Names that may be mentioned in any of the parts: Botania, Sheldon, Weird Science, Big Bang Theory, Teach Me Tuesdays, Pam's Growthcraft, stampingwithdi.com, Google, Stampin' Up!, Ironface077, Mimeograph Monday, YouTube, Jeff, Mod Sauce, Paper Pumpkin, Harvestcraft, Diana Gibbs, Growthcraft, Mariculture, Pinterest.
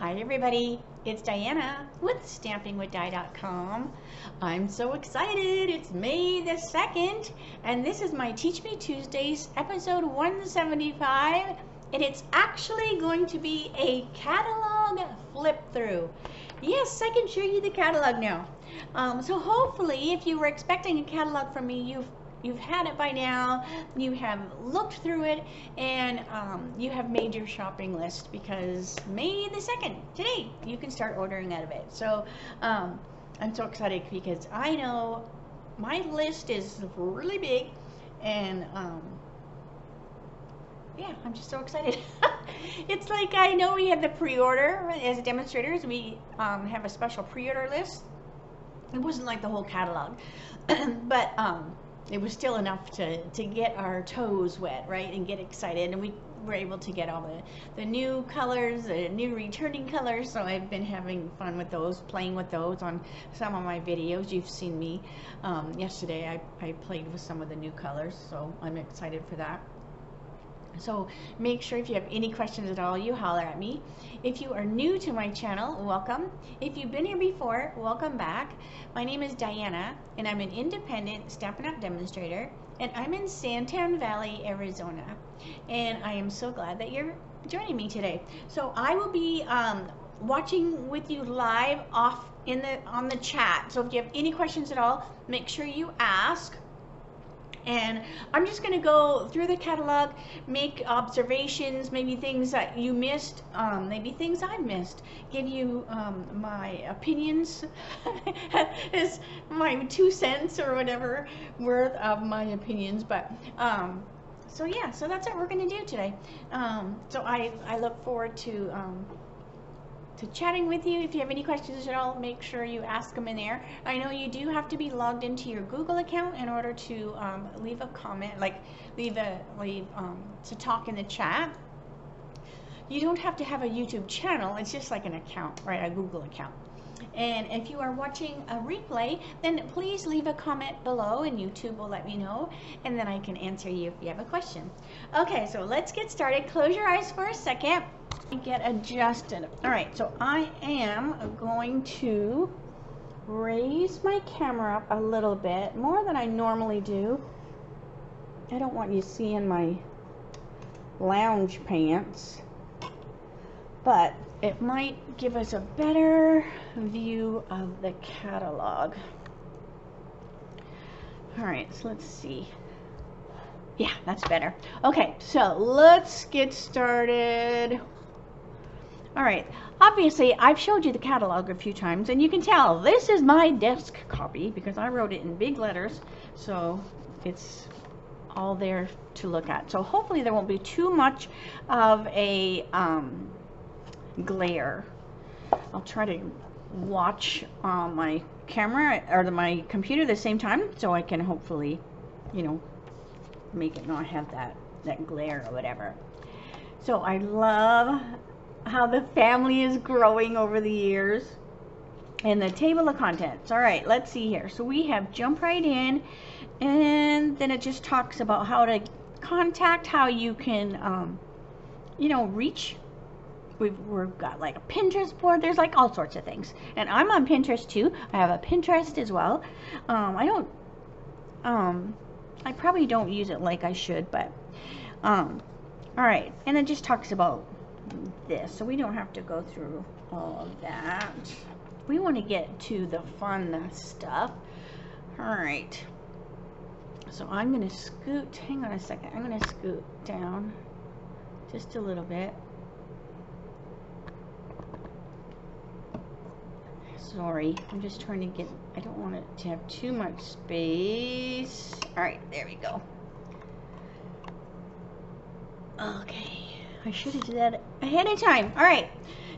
Hi everybody, it's Diana with stampingwithdi.com. I'm so excited, it's May the 2nd, and this is my Teach Me Tuesdays episode 175, and it's actually going to be a catalog flip through. Yes, I can show you the catalog now. So hopefully if you were expecting a catalog from me, you've had it by now, you have looked through it, and you have made your shopping list, because May the 2nd, today, you can start ordering out of it. So I'm so excited because I know my list is really big, and yeah, I'm just so excited. It's like, I know we have the pre-order as demonstrators. We have a special pre-order list. It wasn't like the whole catalog, but it was still enough to get our toes wet, right, and get excited, and we were able to get all the new colors, the new returning colors. So I've been having fun with those, playing with those on some of my videos. You've seen me yesterday, I played with some of the new colors, so I'm excited for that. So make sure if you have any questions at all, you holler at me. If you are new to my channel, welcome. If you've been here before, welcome back. My name is Diana, and I'm an independent Stampin' Up! Demonstrator, and I'm in Santan Valley, Arizona. And I am so glad that you're joining me today. So I will be watching with you live off on the chat. So if you have any questions at all, make sure you ask. And I'm just going to go through the catalog, make observations, maybe things that you missed, maybe things I've missed, give you my opinions, is my 2 cents or whatever worth of my opinions. But so yeah, so that's what we're going to do today. So I look forward to chatting with you. If you have any questions at all, make sure you ask them in there. I know you do have to be logged into your Google account in order to leave a comment, like to talk in the chat. You don't have to have a YouTube channel, it's just like an account, right, a Google account. And if you are watching a replay, then please leave a comment below and YouTube will let me know, and then I can answer you if you have a question. Okay, so let's get started. Close your eyes for a second. Get adjusted. All right, so I am going to raise my camera up a little bit more than I normally do. I don't want you seeing my lounge pants, but it might give us a better view of the catalog. All right, so let's see. Yeah, that's better. Okay, so let's get started. All right, obviously I've showed you the catalog a few times, and you can tell this is my desk copy because I wrote it in big letters, so it's all there to look at. So hopefully there won't be too much of a glare. I'll try to watch my camera or my computer at the same time, so I can hopefully, you know, make it not have that glare or whatever. So I love how the family is growing over the years. And the table of contents. All right, let's see here. So we have jump right in, and then it just talks about how to contact, how you can you know, reach. We've got like a Pinterest board. There's like all sorts of things, and I'm on Pinterest too. I have a Pinterest as well. I probably don't use it like I should, but all right, and it just talks about this, so we don't have to go through all of that. We want to get to the fun stuff. All right, so I'm gonna scoot, hang on a second, I'm gonna scoot down just a little bit. Sorry, I'm just trying to get, I don't want it to have too much space. All right, there we go. Okay, I should have done that ahead of time. All right,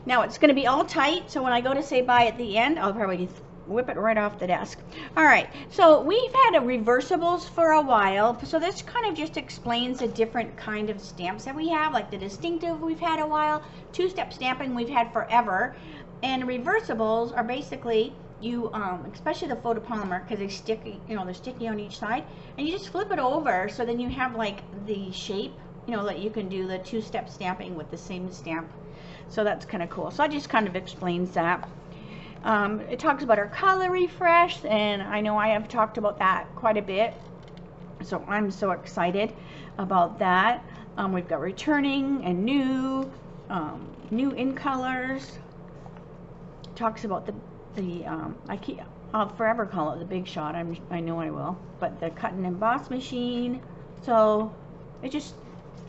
now it's going to be all tight, so when I go to say bye at the end, I'll probably just whip it right off the desk. All right, so we've had reversibles for a while, so this kind of just explains the different kind of stamps that we have, like the distinctive we've had a while, two-step stamping we've had forever, and reversibles are basically you, especially the photopolymer, because they stick, you know, they're sticky on each side, and you just flip it over, so then you have like the shape, you know, that you can do the two-step stamping with the same stamp. So that's kind of cool. So I just kind of explains that. It talks about our color refresh, and I know I have talked about that quite a bit, so I'm so excited about that. We've got returning and new, new in colors. Talks about I'll forever call it the Big Shot. I know I will, but the cut and emboss machine. So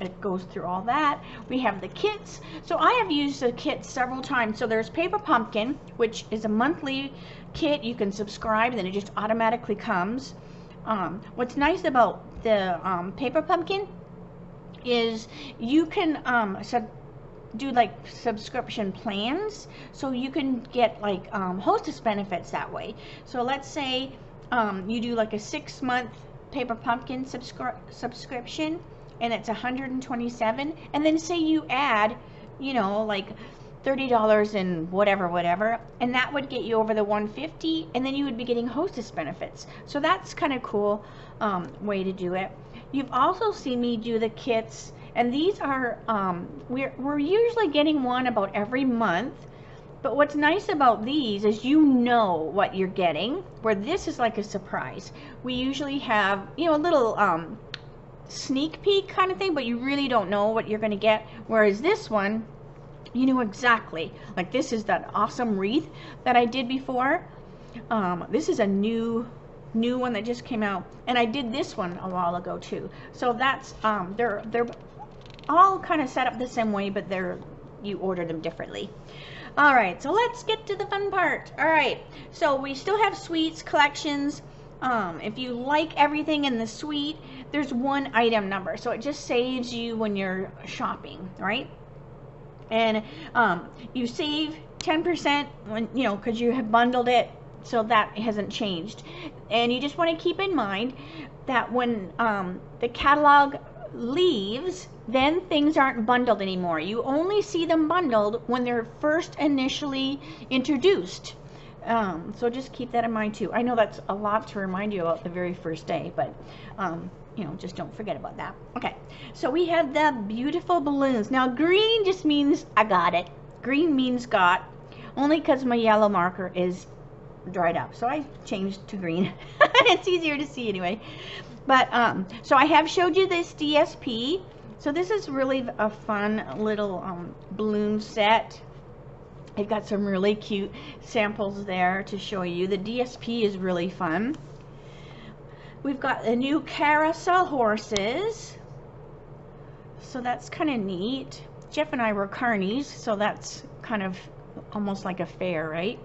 it goes through all that. We have the kits. So I have used the kits several times. So there's Paper Pumpkin, which is a monthly kit. You can subscribe, and then it just automatically comes. What's nice about the Paper Pumpkin is you can do like subscription plans, so you can get like hostess benefits that way. So let's say you do like a 6-month Paper Pumpkin subscription, and it's $127, and then say you add, you know, like $30 and whatever, and that would get you over the $150, and then you would be getting hostess benefits. So that's kind of cool way to do it. You've also seen me do the kits, and these are we're usually getting one about every month. But what's nice about these is you know what you're getting, where this is like a surprise. We usually have, you know, a little sneak peek kind of thing, but you really don't know what you're going to get. Whereas this one, you know exactly. Like, this is that awesome wreath that I did before. This is a new one that just came out, and I did this one a while ago too. So that's they're all kind of set up the same way, but you order them differently. All right, so let's get to the fun part. All right, so we still have sweets collections. If you like everything in the suite, there's one item number, so it just saves you when you're shopping, right? And you save 10% when, you know, because you have bundled it, so that hasn't changed. And you just want to keep in mind that when the catalog leaves, then things aren't bundled anymore. You only see them bundled when they're first initially introduced. So just keep that in mind too. I know that's a lot to remind you about the very first day, but you know, just don't forget about that. Okay, so we have the beautiful balloons. Now green just means I got it. Green means got, only because my yellow marker is dried up, so I changed to green. It's easier to see anyway. But so I have showed you this DSP. So this is really a fun little balloon set. I've got some really cute samples there to show you. The DSP is really fun. We've got the new carousel horses, so that's kind of neat. Jeff and I were carnies, so that's kind of almost like a fair, right?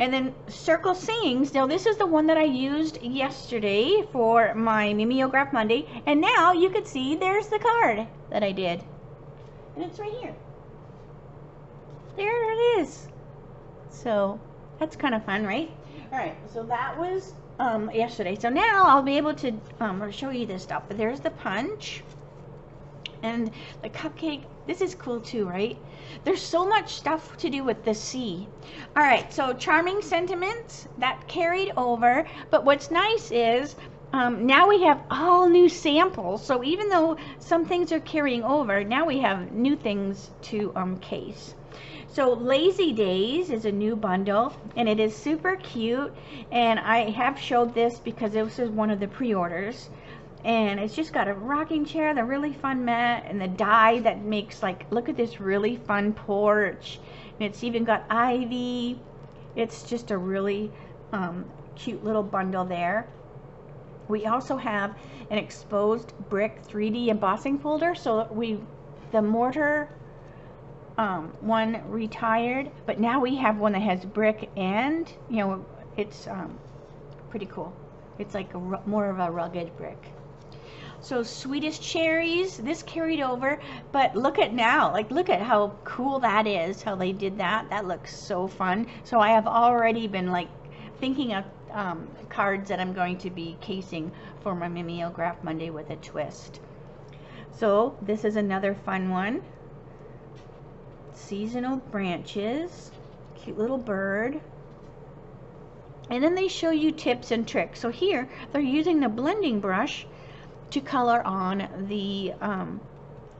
And then circle sings. Now this is the one that I used yesterday for my Mimeograph Monday, and now you can see there's the card that I did, and it's right here. There it is. So that's kind of fun, right? All right, so that was yesterday. So now I'll be able to show you this stuff. But there's the punch and the cupcake. This is cool too, right? There's so much stuff to do with the C. All right, so charming sentiments, that carried over. But what's nice is now we have all new samples. So even though some things are carrying over, now we have new things to case. So Lazy Days is a new bundle, and it is super cute. And I have showed this because this is one of the pre-orders. And it's just got a rocking chair, the really fun mat, and the dye that makes, like, look at this really fun porch. And it's even got ivy. It's just a really cute little bundle there. We also have an exposed brick 3D embossing folder. So the mortar one retired, but now we have one that has brick, and, you know, it's pretty cool. It's like more of a rugged brick. So Swedish cherries, this carried over, but look at now, like, look at how cool that is, how they did that. That looks so fun. So I have already been, like, thinking of cards that I'm going to be casing for my Mimeograph Monday with a twist. So this is another fun one. Seasonal branches, cute little bird. And then they show you tips and tricks. So here they're using the blending brush to color on the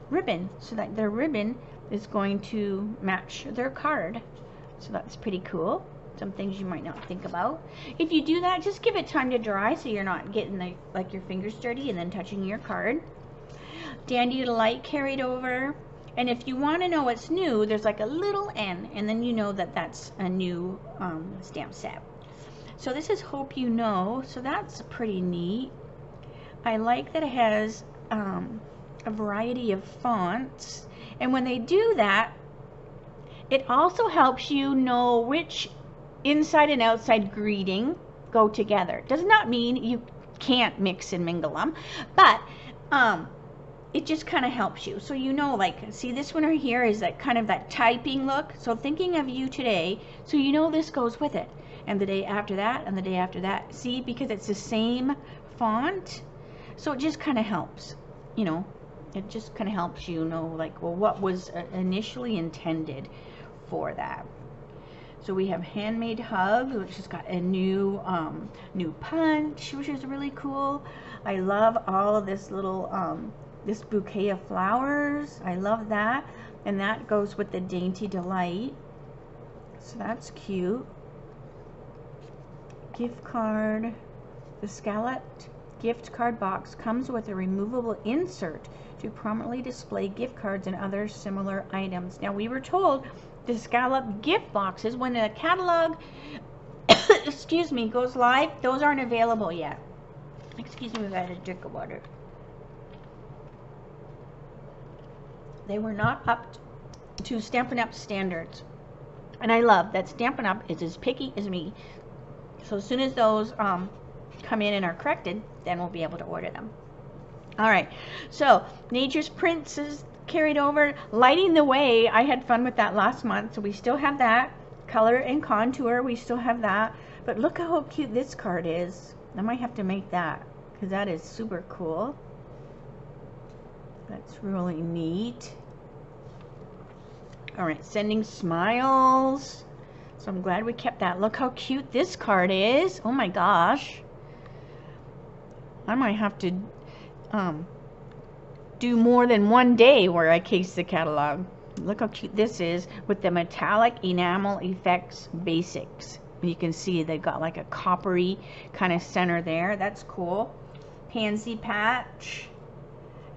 ribbon, so that the ribbon is going to match their card. So that's pretty cool. Some things you might not think about. If you do that, just give it time to dry so you're not getting like your fingers dirty and then touching your card. Dandy light carried over. And if you want to know what's new, there's like a little N, and then you know that that's a new stamp set. So this is Hope You Know. So that's pretty neat. I like that it has a variety of fonts. And when they do that, it also helps you know which inside and outside greeting go together. Does not mean you can't mix and mingle them, but it just kind of helps you. So you know, like, see this one right here is that kind of that typing look. So thinking of you today, so you know this goes with it. And the day after that, and the day after that. See, because it's the same font. So it just kind of helps, you know, it just kind of helps you know, like, well, what was initially intended for that. So we have Handmade Hugs, which has got a new new punch, which is really cool. I love all of this little this bouquet of flowers. I love that, and that goes with the Dainty Delight. So that's cute. Gift card. The scalloped gift card box comes with a removable insert to prominently display gift cards and other similar items. Now we were told the scallop gift boxes, when the catalog excuse me, goes live, those aren't available yet. Excuse me, we've got a drink of water. They were not up to Stampin' Up! standards, and I love that Stampin' Up! Is as picky as me. So as soon as those come in and are corrected, then we'll be able to order them. All right, so Nature's Prints is carried over. Lighting the Way, I had fun with that last month, so we still have that. Color and Contour, we still have that. But look how cute this card is. I might have to make that, because that is super cool. That's really neat. All right, Sending Smiles. So I'm glad we kept that. Look how cute this card is. Oh my gosh. I might have to do more than one day where I case the catalog. Look how cute this is with the metallic enamel effects basics. You can see they've got like a coppery kind of center there. That's cool. Pansy Patch.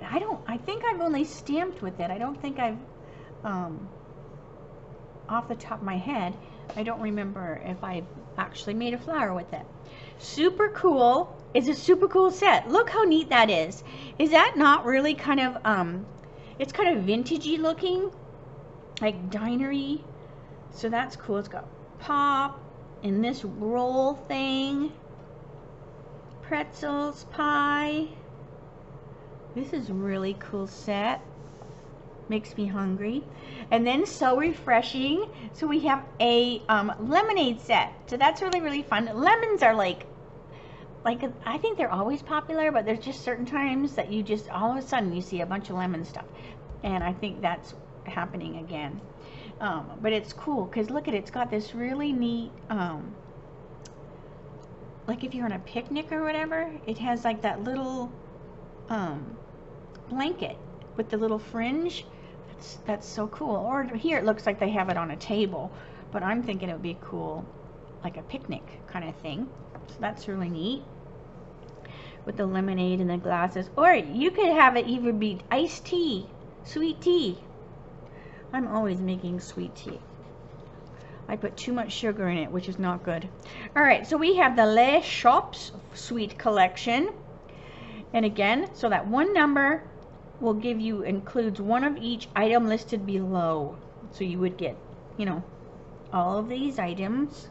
I think I've only stamped with it. I don't think I've, off the top of my head, I don't remember if I actually made a flower with it. Super cool. It's a super cool set. Look how neat that is. Is that not really kind of, it's kind of vintagey looking, like dinery. So that's cool. It's got pop and this roll thing, pretzels, pie. This is a really cool set. Makes me hungry. And then So Refreshing. So we have a lemonade set. So that's really, really fun. Lemons are like I think they're always popular, but there's just certain times that you just all of a sudden you see a bunch of lemon stuff, and I think that's happening again. But it's cool because look at it, it's got this really neat like if you're on a picnic or whatever, it has like that little blanket with the little fringe. That's so cool. Or here it looks like they have it on a table, but I'm thinking it would be cool like a picnic kind of thing. So that's really neat with the lemonade and the glasses. Or you could have it even be iced tea, sweet tea. I'm always making sweet tea. I put too much sugar in it, which is not good. All right, so we have the Les Shops sweet collection, and again, so that one number will give you, includes one of each item listed below. So you would get, you know, all of these items.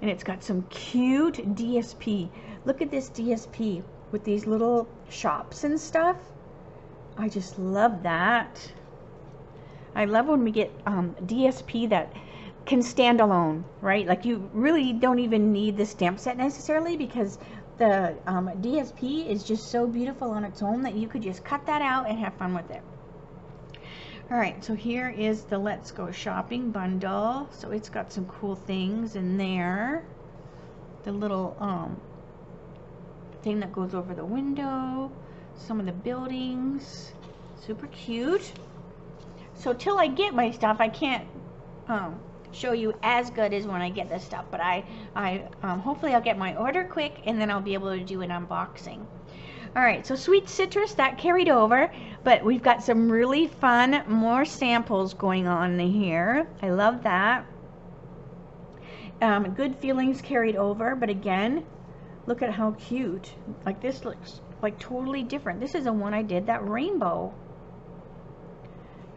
And it's got some cute DSP. Look at this DSP with these little shops and stuff. I just love that. I love when we get DSP that can stand alone, right? Like you really don't even need the stamp set necessarily, because the DSP is just so beautiful on its own that you could just cut that out and have fun with it. All right, so here is the Let's Go Shopping bundle. So it's got some cool things in there. The little thing that goes over the window, some of the buildings, super cute. So till I get my stuff, I can't show you as good as when I get this stuff, but I hopefully I'll get my order quick, and then I'll be able to do an unboxing. Alright, so Sweet Citrus, that carried over, but we've got some really fun more samples going on here. I love that. Good Feelings carried over, but again, look at how cute. Like, this looks like totally different. This is the one I did, that rainbow.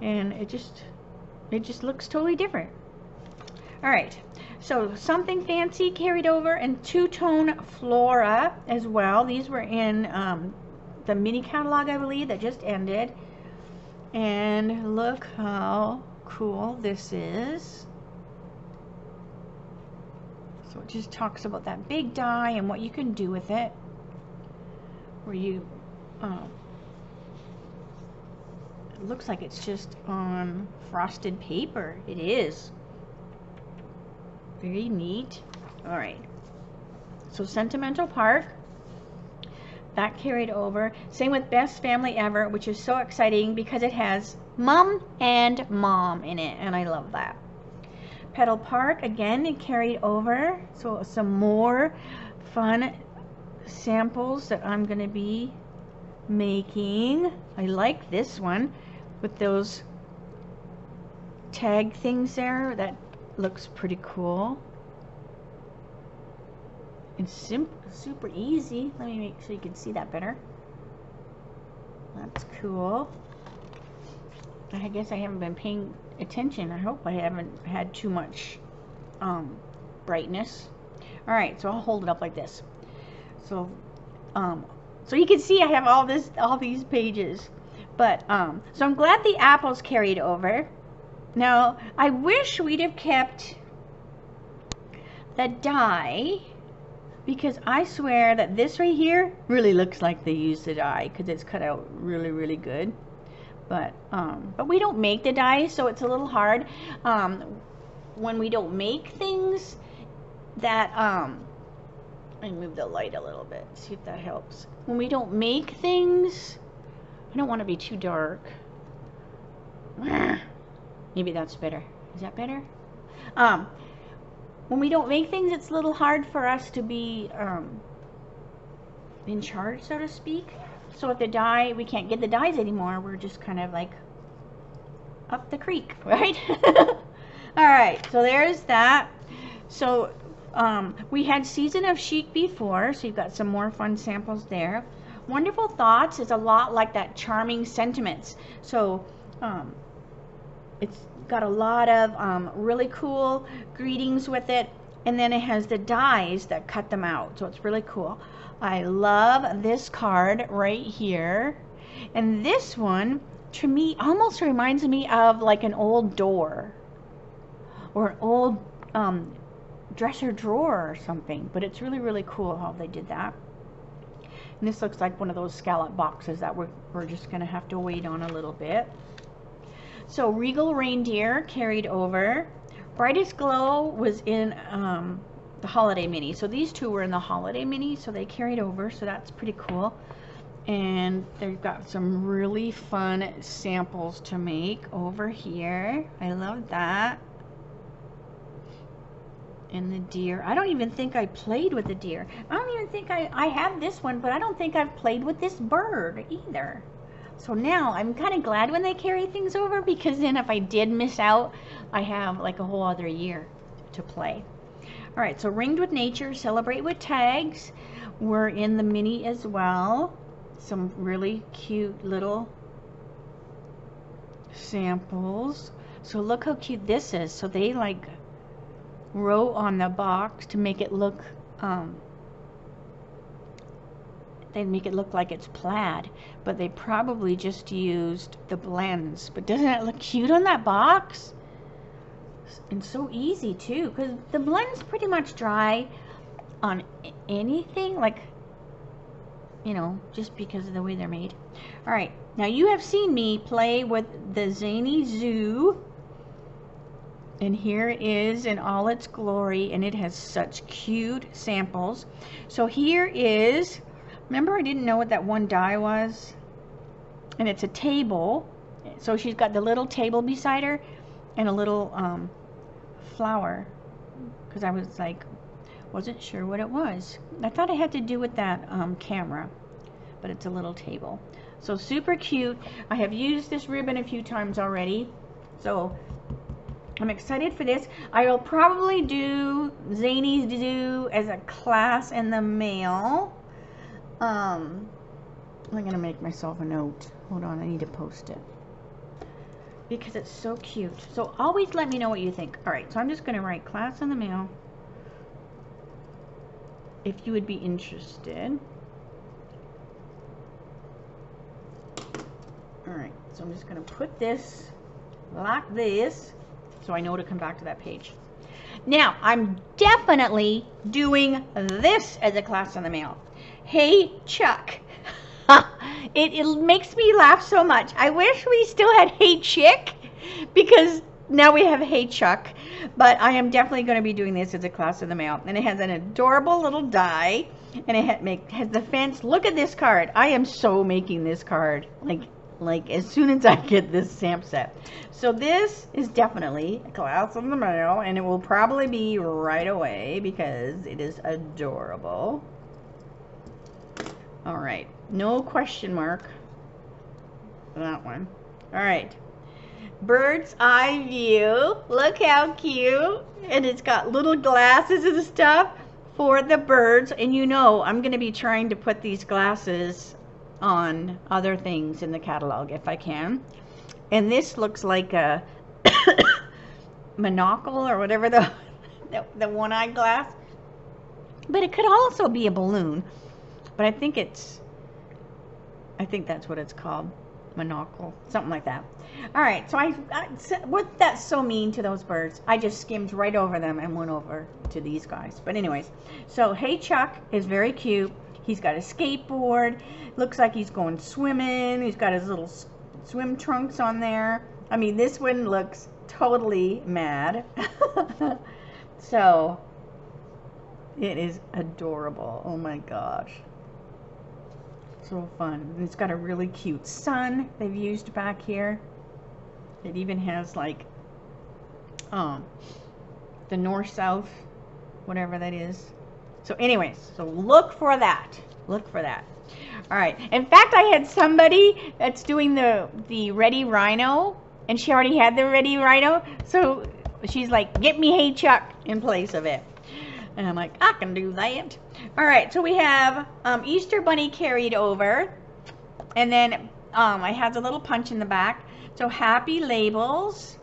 And it just looks totally different. Alright, so Something Fancy carried over, and Two-Tone Flora as well. These were in the mini catalog, I believe, that just ended. And look how cool this is. So it just talks about that big die and what you can do with it. Where you, it looks like it's just on frosted paper. It is. Very neat. All right. So Sentimental Park, that carried over. Same with Best Family Ever, which is so exciting because it has Mum and Mom in it, and I love that. Petal Park, again, it carried over. So some more fun samples that I'm going to be making. I like this one with those tag things there. That looks pretty cool and simple, super easy. Let me make sure you can see that better. That's cool. I guess I haven't been paying attention. I hope I haven't had too much brightness. All right, so I'll hold it up like this. So so you can see I have all these pages, but so I'm glad the apples carried over. Now, I wish we'd have kept the die, because I swear that this right here really looks like they used the die, because it's cut out really, really good. But we don't make the die, so it's a little hard when we don't make things that, let me move the light a little bit, see if that helps. When we don't make things, I don't want to be too dark. Maybe that's better. Is that better? When we don't make things, it's a little hard for us to be in charge, so to speak. So if the die, we can't get the dies anymore, we're just kind of like up the creek, right? All right, so there's that. So we had Season of Chic before, so you've got some more fun samples there. Wonderful Thoughts is a lot like that Charming Sentiments. So, it's got a lot of really cool greetings with it, and then it has the dies that cut them out, so it's really cool. I love this card right here, and this one to me almost reminds me of like an old door or an old dresser drawer or something, but it's really, really cool how they did that. And this looks like one of those scallop boxes that we're just gonna have to wait on a little bit. So Regal Reindeer carried over. Brightest Glow was in the Holiday Mini. So these two were in the Holiday Mini, so they carried over. So that's pretty cool. And they've got some really fun samples to make over here. I love that. And the deer. I don't even think I played with the deer. I don't even think I have this one, but I don't think I've played with this bird either. So now I'm kind of glad when they carry things over, because then if I did miss out, I have like a whole other year to play. All right, so Ringed with Nature, Celebrate with Tags were in the mini as well. Some really cute little samples. So look how cute this is. So they like wrote on the box to make it look they make it look like it's plaid, but they probably just used the blends. But doesn't it look cute on that box? And so easy too, because the blends pretty much dry on anything, like, you know, just because of the way they're made. All right, now you have seen me play with the Zany Zoo, and here it is in all its glory, and it has such cute samples. So here is, remember, I didn't know what that one die was? And it's a table, So she's got the little table beside her and a little flower, because I was like, wasn't sure what it was. I thought it had to do with that camera, but it's a little table. So super cute. I have used this ribbon a few times already, so I'm excited for this. I will probably do Zanies to do as a class in the mail. I'm gonna make myself a note. Hold on, I need to post it because it's so cute. So always let me know what you think. All right, so I'm just gonna write class in the mail if you would be interested. All right, so I'm just gonna put this like this so I know to come back to that page. Now, I'm definitely doing this as a class in the mail. Hey, Chuck. It makes me laugh so much. I wish we still had Hey, Chick, because now we have Hey, Chuck. But I am definitely going to be doing this as a class in the mail. And it has an adorable little die. And it has the fence. Look at this card. I am so making this card. Like as soon as I get this stamp set. So this is definitely a class in the mail. And it will probably be right away because it is adorable. All right, no question mark, that one. All right, bird's eye view, look how cute. And it's got little glasses and stuff for the birds. And you know, I'm gonna be trying to put these glasses on other things in the catalog if I can. And this looks like a monocle or whatever, the one-eyed glass, but it could also be a balloon. But I think that's what it's called, monocle, something like that. All right, so what, that's so mean to those birds. I just skimmed right over them and went over to these guys. But anyways, so Hey Chuck is very cute. He's got a skateboard. Looks like he's going swimming. He's got his little swim trunks on there. I mean, this one looks totally mad. So it is adorable. Oh my gosh. So fun. And it's got a really cute sun they've used back here. It even has like the north-south, whatever that is. So anyways, so look for that. Look for that. All right. In fact, I had somebody that's doing the Ready Rhino, and she already had the Ready Rhino. So she's like, get me Hey Chuck in place of it. And I'm like, I can do that. All right, so we have Easter Bunny carried over. And then it has a little punch in the back. So happy labels.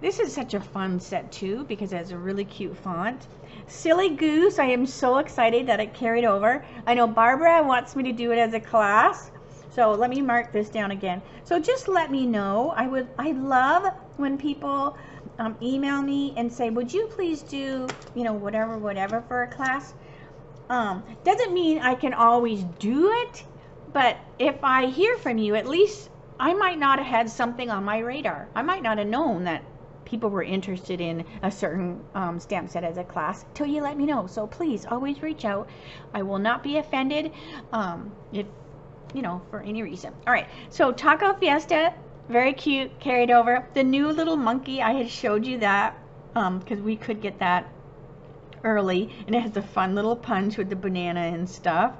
This is such a fun set too, because it has a really cute font. Silly Goose, I am so excited that it carried over. I know Barbara wants me to do it as a class. So let me mark this down again. So just let me know. I love when people email me and say, would you please do, you know, whatever for a class. Doesn't mean I can always do it, but if I hear from you, at least I might not have had something on my radar. I might not have known that people were interested in a certain stamp set as a class till you let me know. So please always reach out. I will not be offended if, you know, for any reason. All right, so Taco Fiesta, very cute, carried over. The new little monkey, I had showed you that because we could get that early, and it has the fun little punch with the banana and stuff.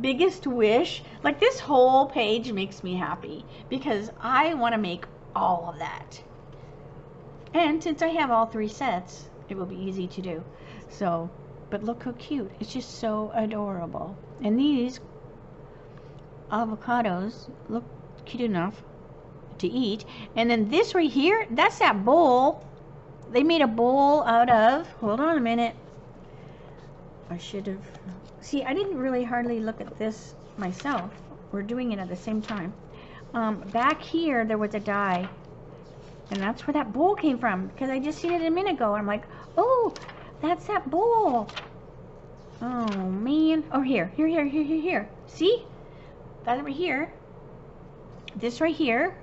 Biggest wish, like this whole page makes me happy because I want to make all of that. And since I have all three sets, it will be easy to do. So, but look how cute. It's just so adorable. And these avocados look cute enough to eat. And then this right here, that's that bowl. They made a bowl out of, hold on a minute. I should have, see, I didn't really hardly look at this myself. We're doing it at the same time. Back here, there was a die, and that's where that bowl came from, because I just seen it a minute ago. I'm like, oh, that's that bowl. Oh man, oh here. See, that right here, this right here,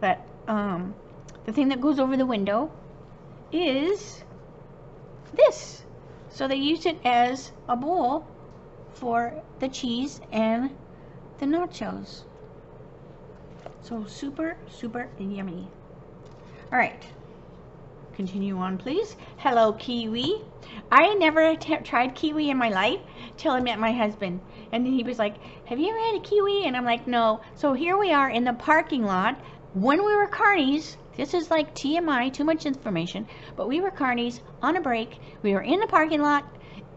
that, the thing that goes over the window is this. So they used it as a bowl for the cheese and the nachos. So super, super yummy. All right, continue on, please. Hello, kiwi. I never tried kiwi in my life till I met my husband. And then he was like, have you ever had a kiwi? And I'm like, no. So here we are in the parking lot. When we were carnies, this is like TMI, too much information, but we were carnies on a break. We were in the parking lot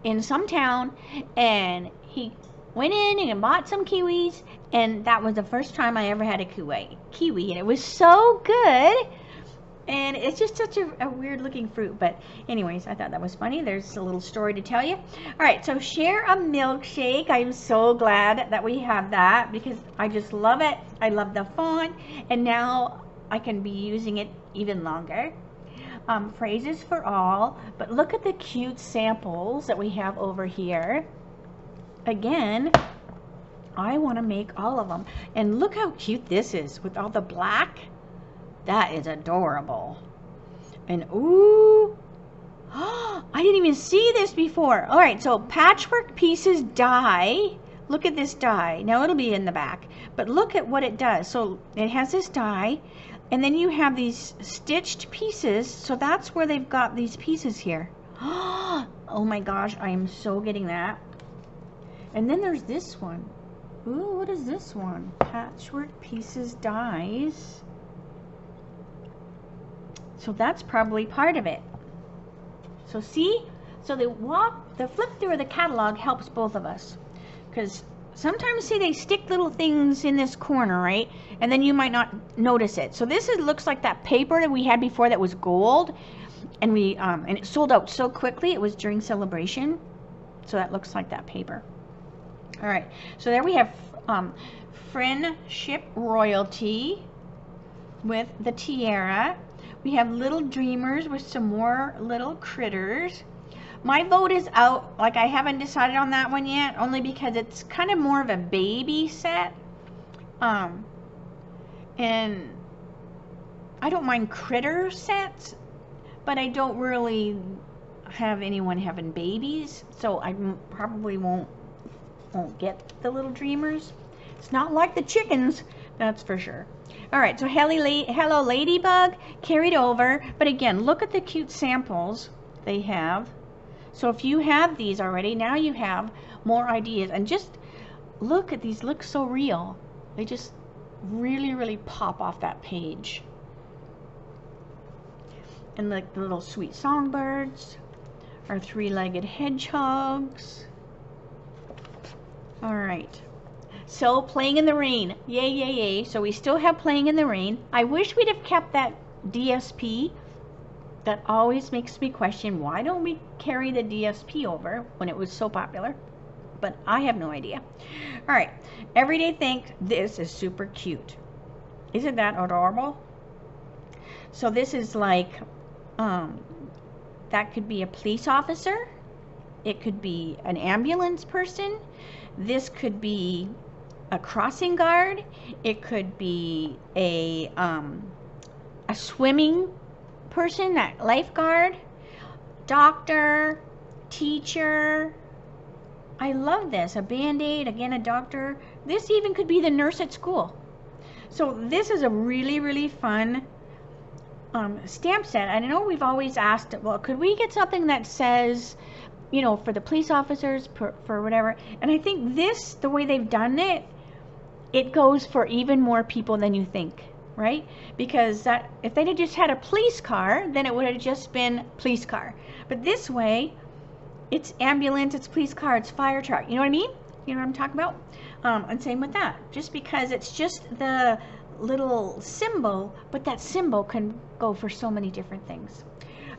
in some town, and he went in and bought some kiwis, and that was the first time I ever had a kiwi, and it was so good. And it's just such a weird looking fruit, but anyways, I thought that was funny. There's a little story to tell you. All right, so share a milkshake. I'm so glad that we have that because I just love it. I love the font, and now I can be using it even longer. Phrases for all, but look at the cute samples that we have over here. Again, I want to make all of them, and look how cute this is with all the black. That is adorable. And ooh, I didn't even see this before. All right, so patchwork pieces die. Look at this die. Now it'll be in the back, but look at what it does. So it has this die, and then you have these stitched pieces. So that's where they've got these pieces here. Oh my gosh, I am so getting that. And then there's this one. Ooh, what is this one? Patchwork pieces dies. So that's probably part of it. So see, so the flip through of the catalog helps both of us, because sometimes, see, they stick little things in this corner, right? And then you might not notice it. So this looks like that paper that we had before that was gold, and and it sold out so quickly. It was during celebration, so that looks like that paper. All right, so there we have friendship royalty with the tiara. We have little dreamers with some more little critters. My vote is out. Like, I haven't decided on that one yet, only because it's kind of more of a baby set. And I don't mind critter sets, but I don't really have anyone having babies, so I probably won't get the little dreamers. It's not like the chickens, that's for sure. All right, so hello ladybug carried over, but again, look at the cute samples they have. So if you have these already, now you have more ideas, and just look at these, look so real. They just really, really pop off that page. And like the little sweet songbirds, our three-legged hedgehogs. All right. So playing in the rain, yay, yay, yay. So we still have playing in the rain. I wish we'd have kept that DSP. That always makes me question, why don't we carry the DSP over when it was so popular? But I have no idea. All right, everyday think, this is super cute. Isn't that adorable? So this is like, that could be a police officer. It could be an ambulance person. This could be a crossing guard. It could be a swimming person, that lifeguard, doctor, teacher. I love this. A band-aid, again, a doctor. This even could be the nurse at school. So this is a really, really fun stamp set. I know we've always asked, well, could we get something that says, you know, for the police officers, for whatever. And I think this, the way they've done it, it goes for even more people than you think, right? Because that, if they'd have just had a police car, then it would have just been police car. But this way, it's ambulance, it's police car, it's fire truck. You know what I mean? You know what I'm talking about? And same with that. Just because it's just the little symbol, but that symbol can go for so many different things.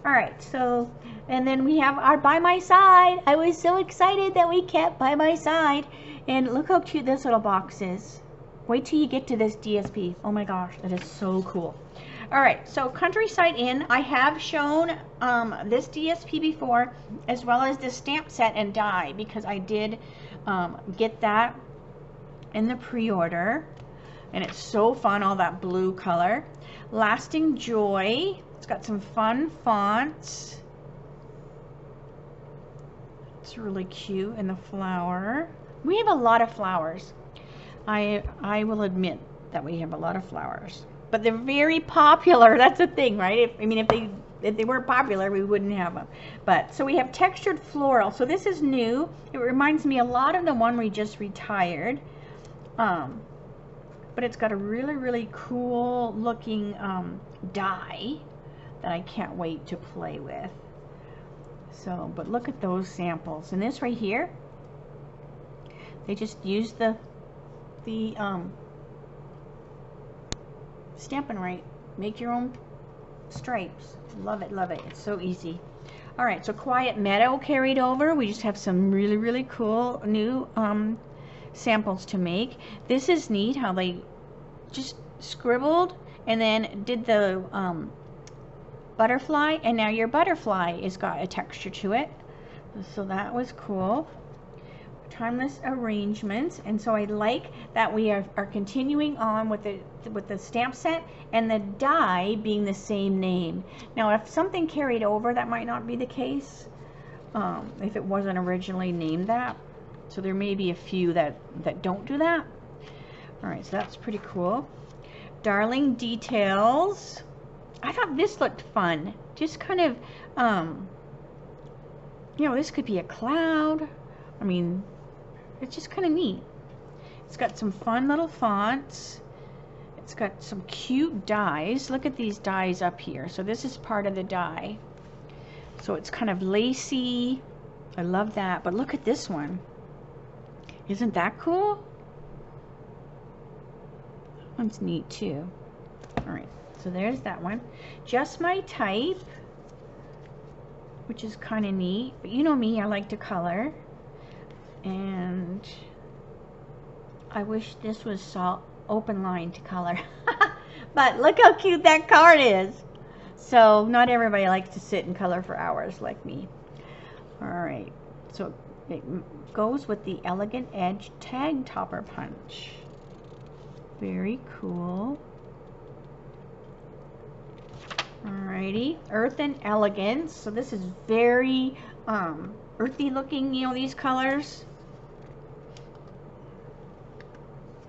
All right, so, and then we have our By My Side. I was so excited that we kept By My Side. And look how cute this little box is. Wait till you get to this DSP. Oh my gosh, that is so cool. All right, so Countryside Inn. I have shown this DSP before, as well as this stamp set and die, because I did get that in the pre-order. And it's so fun, all that blue color. Lasting Joy. It's got some fun fonts. It's really cute, and the flower. We have a lot of flowers. I will admit that we have a lot of flowers. But they're very popular. That's the thing, right? If they weren't popular, we wouldn't have them. But so we have textured floral. So this is new. It reminds me a lot of the one we just retired. But it's got a really, really cool looking die that I can't wait to play with. So, but look at those samples. And this right here, they just used the Stampin' Right. Make your own stripes. Love it, love it. It's so easy. All right, so Quiet Meadow carried over. We just have some really, really cool new samples to make. This is neat how they just scribbled and then did the butterfly, and now your butterfly has got a texture to it. So that was cool. Timeless arrangements. And so I like that we are continuing on with the stamp set and the die being the same name. Now if something carried over, that might not be the case if it wasn't originally named that. So there may be a few that don't do that. All right, so that's pretty cool. Darling details. I thought this looked fun. Just kind of, you know, this could be a cloud. I mean, it's just kind of neat. It's got some fun little fonts. It's got some cute dies. Look at these dies up here. So this is part of the die. So it's kind of lacy. I love that. But look at this one. Isn't that cool? That one's neat too. All right. So there's that one. Just My Type, which is kind of neat. But you know me, I like to color. And I wish this was open line to color. But look how cute that card is. So not everybody likes to sit and color for hours like me. All right. So it goes with the Elegant Edge Tag Topper Punch. Very cool. Alrighty, Earth and Elegance. So this is very earthy looking, you know, these colors.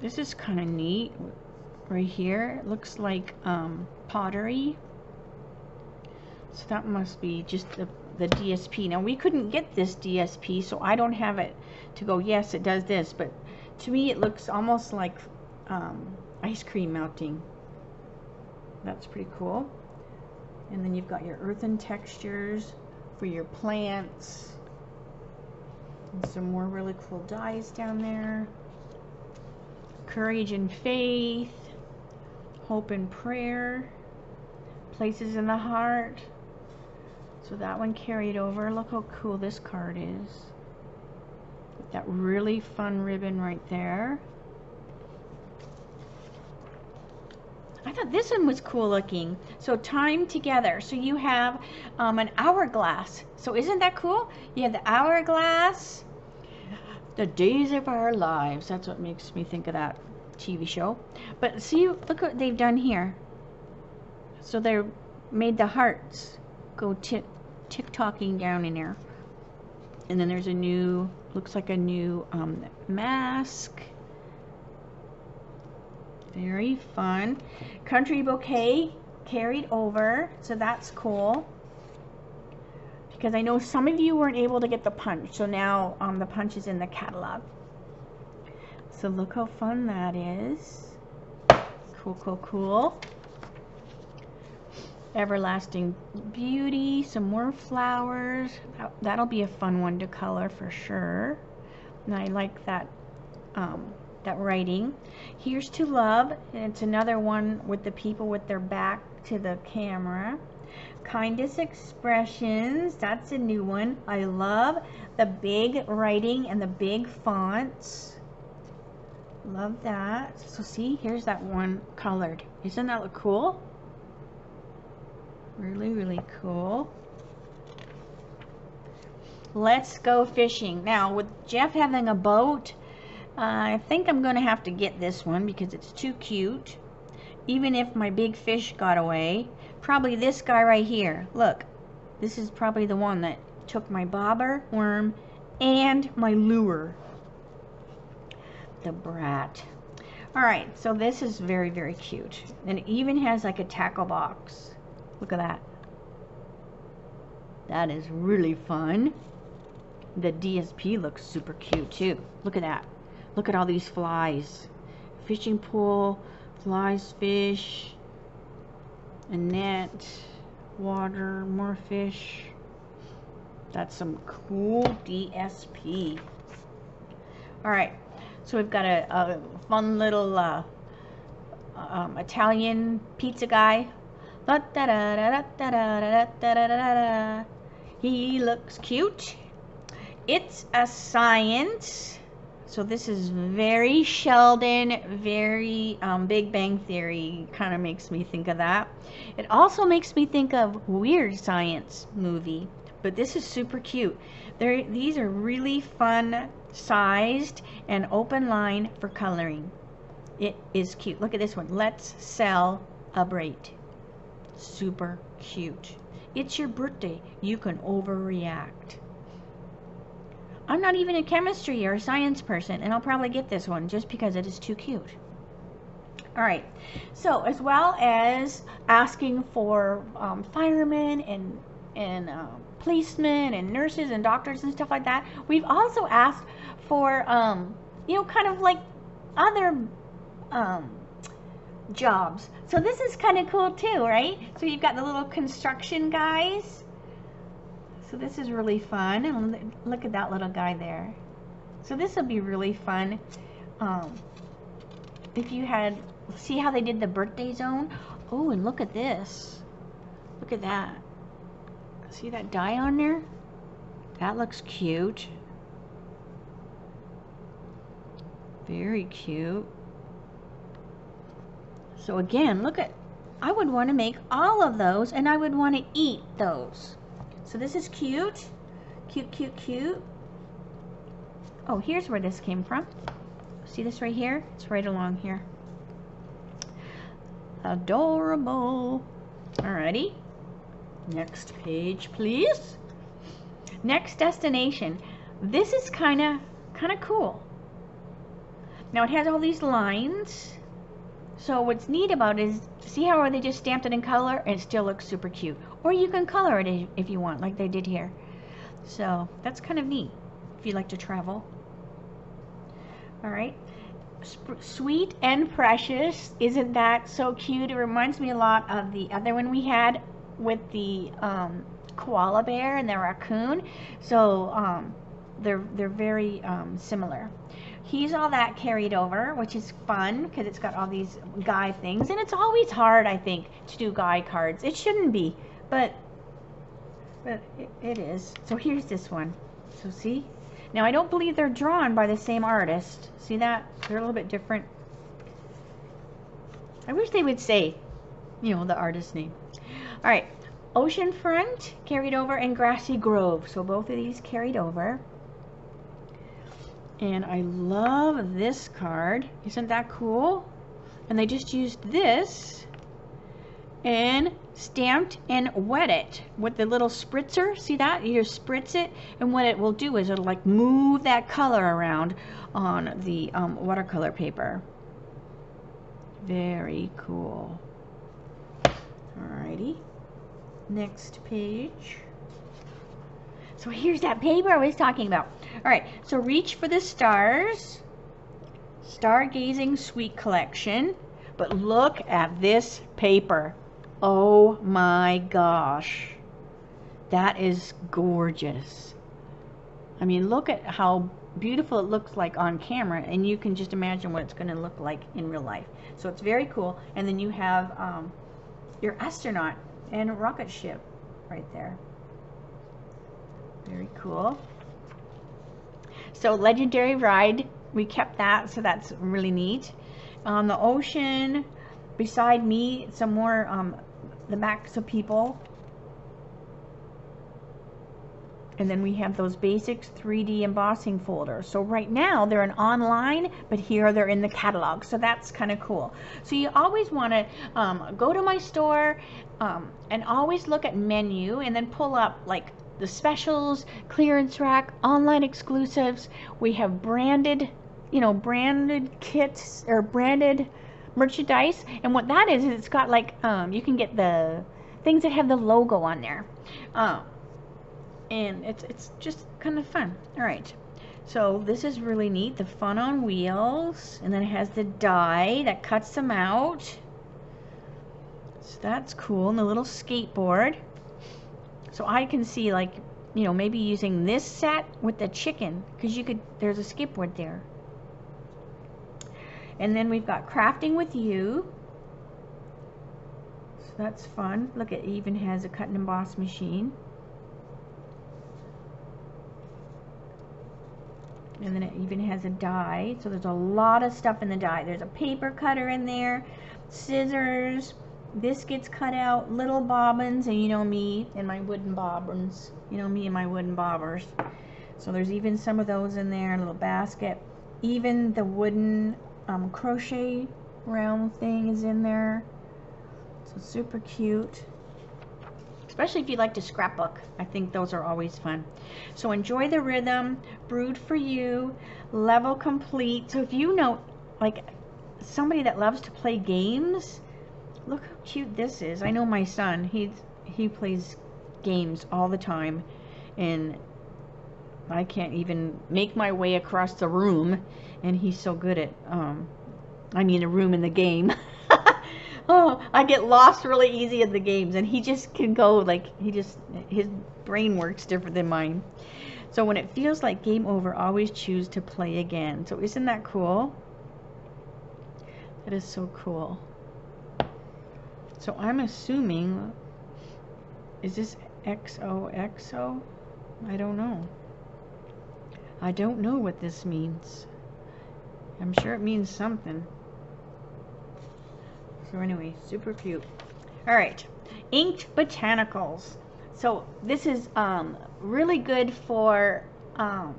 This is kind of neat right here. It looks like pottery. So that must be just the DSP. Now we couldn't get this DSP, so I don't have it to go, yes, it does this, but to me it looks almost like ice cream melting. That's pretty cool. And then you've got your earthen textures for your plants. And some more really cool dyes down there. Courage and Faith. Hope and Prayer. Places in the Heart. So that one carried over. Look how cool this card is. That really fun ribbon right there. I thought this one was cool looking. So Time Together. So you have an hourglass. So isn't that cool? You have the hourglass, the days of our lives. That's what makes me think of that TV show. But see, look what they've done here. So they made the hearts go tick-tocking down in there. And then there's a new, looks like a new mask. Very fun. Country Bouquet carried over, so that's cool. Because I know some of you weren't able to get the punch, so now the punch is in the catalog. So look how fun that is. Cool, cool, cool. Everlasting Beauty, some more flowers. That'll be a fun one to color for sure. And I like that. That writing. Here's to Love, and it's another one with the people with their back to the camera. Kindest Expressions, that's a new one. I love the big writing and the big fonts. Love that. So see, here's that one colored. Isn't that look cool? Really, really cool. Let's Go Fishing. Now with Jeff having a boat, I think I'm going to have to get this one because it's too cute. Even if my big fish got away. Probably this guy right here. Look. This is probably the one that took my bobber, worm, and my lure. The brat. All right, so this is very, very cute. And it even has like a tackle box. Look at that. That is really fun. The DSP looks super cute too. Look at that. Look at all these flies. Fishing pole, flies, fish, a net, water, more fish. That's some cool DSP. All right, so we've got a fun little Italian pizza guy. He looks cute. It's a science. So this is very Sheldon, very Big Bang Theory. Kind of makes me think of that. It also makes me think of Weird Science movie. But this is super cute. These are really fun sized and open line for coloring. It is cute. Look at this one. Let's celebrate. Super cute. It's your birthday. You can overreact. I'm not even a chemistry or a science person, and I'll probably get this one just because it is too cute. All right, so as well as asking for firemen and policemen and nurses and doctors and stuff like that, we've also asked for, you know, kind of like other jobs. So this is kind of cool too, right? So you've got the little construction guys. So this is really fun, and look at that little guy there. So this would be really fun if you had, see how they did the birthday zone? Oh, and look at this. Look at that. See that die on there? That looks cute. Very cute. So again, look at, I would want to make all of those, and I would want to eat those. So this is cute, cute, cute, cute. Oh, here's where this came from. See this right here? It's right along here. Adorable. Alrighty. Next page, please. Next destination. This is kind of cool. Now it has all these lines. So what's neat about it is, see how they just stamped it in color and it still looks super cute. Or you can color it if you want, like they did here. So that's kind of neat if you like to travel. All right, sweet and precious. Isn't that so cute? It reminds me a lot of the other one we had with the koala bear and the raccoon. So they're very similar. He's all that carried over, which is fun because it's got all these guy things, and it's always hard, I think, to do guy cards. It shouldn't be, but it is. So here's this one. So see? Now I don't believe they're drawn by the same artist. See that? They're a little bit different. I wish they would say, you know, the artist's name. All right, oceanfront carried over and grassy grove. So both of these carried over. And I love this card. Isn't that cool? And they just used this and stamped and wet it with the little spritzer. See that? You just spritz it, and what it will do is it'll like move that color around on the watercolor paper. Very cool. Alrighty. Next page. So here's that paper I was talking about. All right, so reach for the stars, stargazing sweet collection, but look at this paper. Oh my gosh, that is gorgeous. I mean, look at how beautiful it looks like on camera, and you can just imagine what it's going to look like in real life. So it's very cool. And then you have your astronaut and rocket ship right there. Very cool. So legendary ride, we kept that, so that's really neat. On the ocean, beside me, some more the backs of people. And then we have those basics 3D embossing folders. So right now they're in online, but here they're in the catalog. So that's kind of cool. So you always want to go to my store and always look at menu and then pull up like the specials, clearance rack, online exclusives. We have branded you know, branded kits or branded merchandise. And what that is it's got like, you can get the things that have the logo on there. And it's just kind of fun. All right. So this is really neat. The fun on wheels. And then it has the die that cuts them out. So that's cool. And the little skateboard. So I can see, like, you know, maybe using this set with the chicken. Because you could, there's a skateboard there. And then we've got crafting with you. So that's fun. Look, it even has a cut and emboss machine. And then it even has a die, so there's a lot of stuff in the die. There's a paper cutter in there, scissors, this gets cut out, little bobbins, and you know me and my wooden bobbins. You know me and my wooden bobbers. So there's even some of those in there, a little basket. Even the wooden crochet round thing is in there. So super cute. Especially if you like to scrapbook. I think those are always fun. So enjoy the rhythm, brood for you, level complete. So if you know, like, somebody that loves to play games, look how cute this is. I know my son, he plays games all the time, and I can't even make my way across the room, and he's so good at, I mean, the room in the game. Oh, I get lost really easy in the games, and he just can go, like, his brain works different than mine. So when it feels like game over, always choose to play again. So isn't that cool? That is so cool. So I'm assuming, is this XOXO? I don't know. I don't know what this means. I'm sure it means something. So anyway, super cute. All right, inked botanicals. So this is really good for what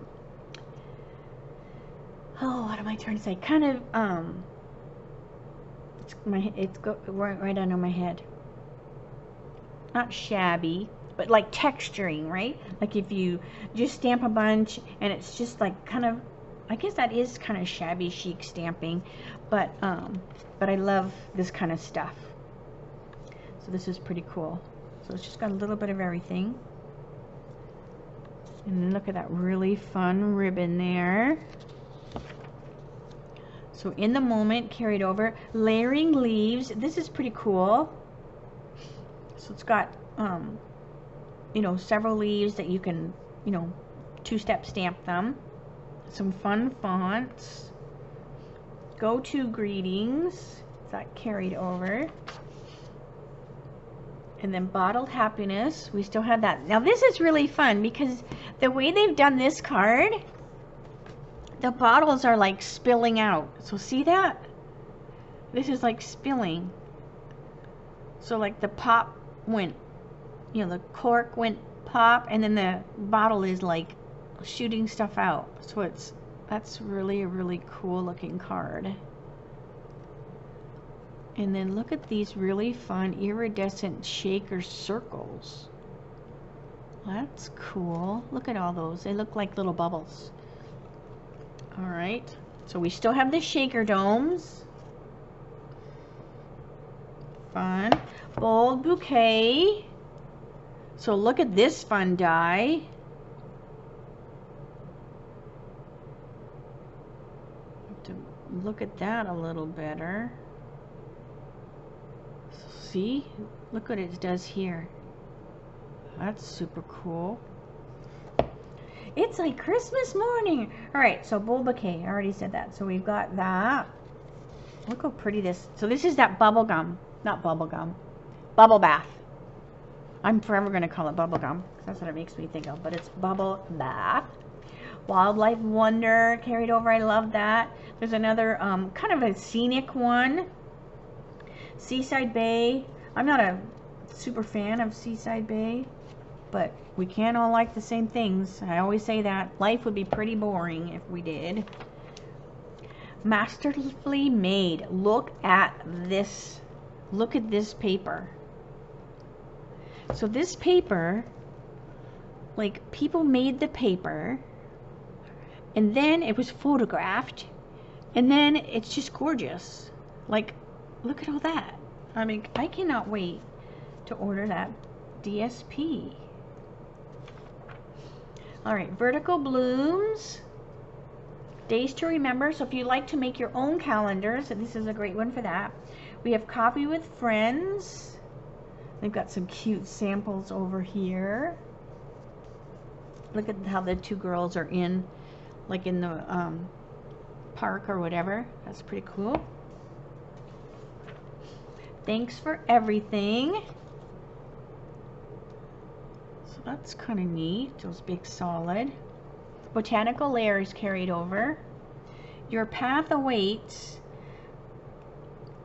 am I trying to say? Kind of it's right under my head. Not shabby, but like texturing, right? Like if you just stamp a bunch and it's just like kind of, I guess that is kind of shabby chic stamping, but I love this kind of stuff. So this is pretty cool. So it's just got a little bit of everything. And look at that really fun ribbon there. So in the moment, carried over, layering leaves. This is pretty cool. So it's got, you know, several leaves that you can, you know, two-step stamp them. Some fun fonts. Go-to greetings, that carried over. And then bottled happiness, we still have that. Now this is really fun because the way they've done this card, the bottles are like spilling out. So see that? This is like spilling. So like the pop went, you know, the cork went pop, and then the bottle is like shooting stuff out. So it's, that's really a really cool looking card. And then look at these really fun iridescent shaker circles. That's cool. Look at all those. They look like little bubbles. All right. So we still have the shaker domes. Fun. Bold bouquet. So look at this fun die. Look at that a little better. See? Look what it does here. That's super cool. It's like Christmas morning. All right, so bowl bouquet. I already said that. So we've got that. Look how pretty this. So this is that bubble gum. Not bubble gum. Bubble bath. I'm forever going to call it bubble gum. That's what it makes me think of. But it's bubble bath. Wildlife wonder carried over. I love that. There's another kind of a scenic one. Seaside Bay. I'm not a super fan of Seaside Bay, but we can't all like the same things. I always say that. Life would be pretty boring if we did. Masterfully made. Look at this. Look at this paper. So this paper, like people made the paper, and then it was photographed, And then it's just gorgeous. Like, look at all that. I mean, I cannot wait to order that DSP. All right, vertical blooms, days to remember. So if you like to make your own calendars, this is a great one for that. We have coffee with friends. They've got some cute samples over here. Look at how the two girls are in, like in the park or whatever. That's pretty cool. Thanks for everything. So that's kind of neat, those big solid. Botanical layers carried over. Your path awaits.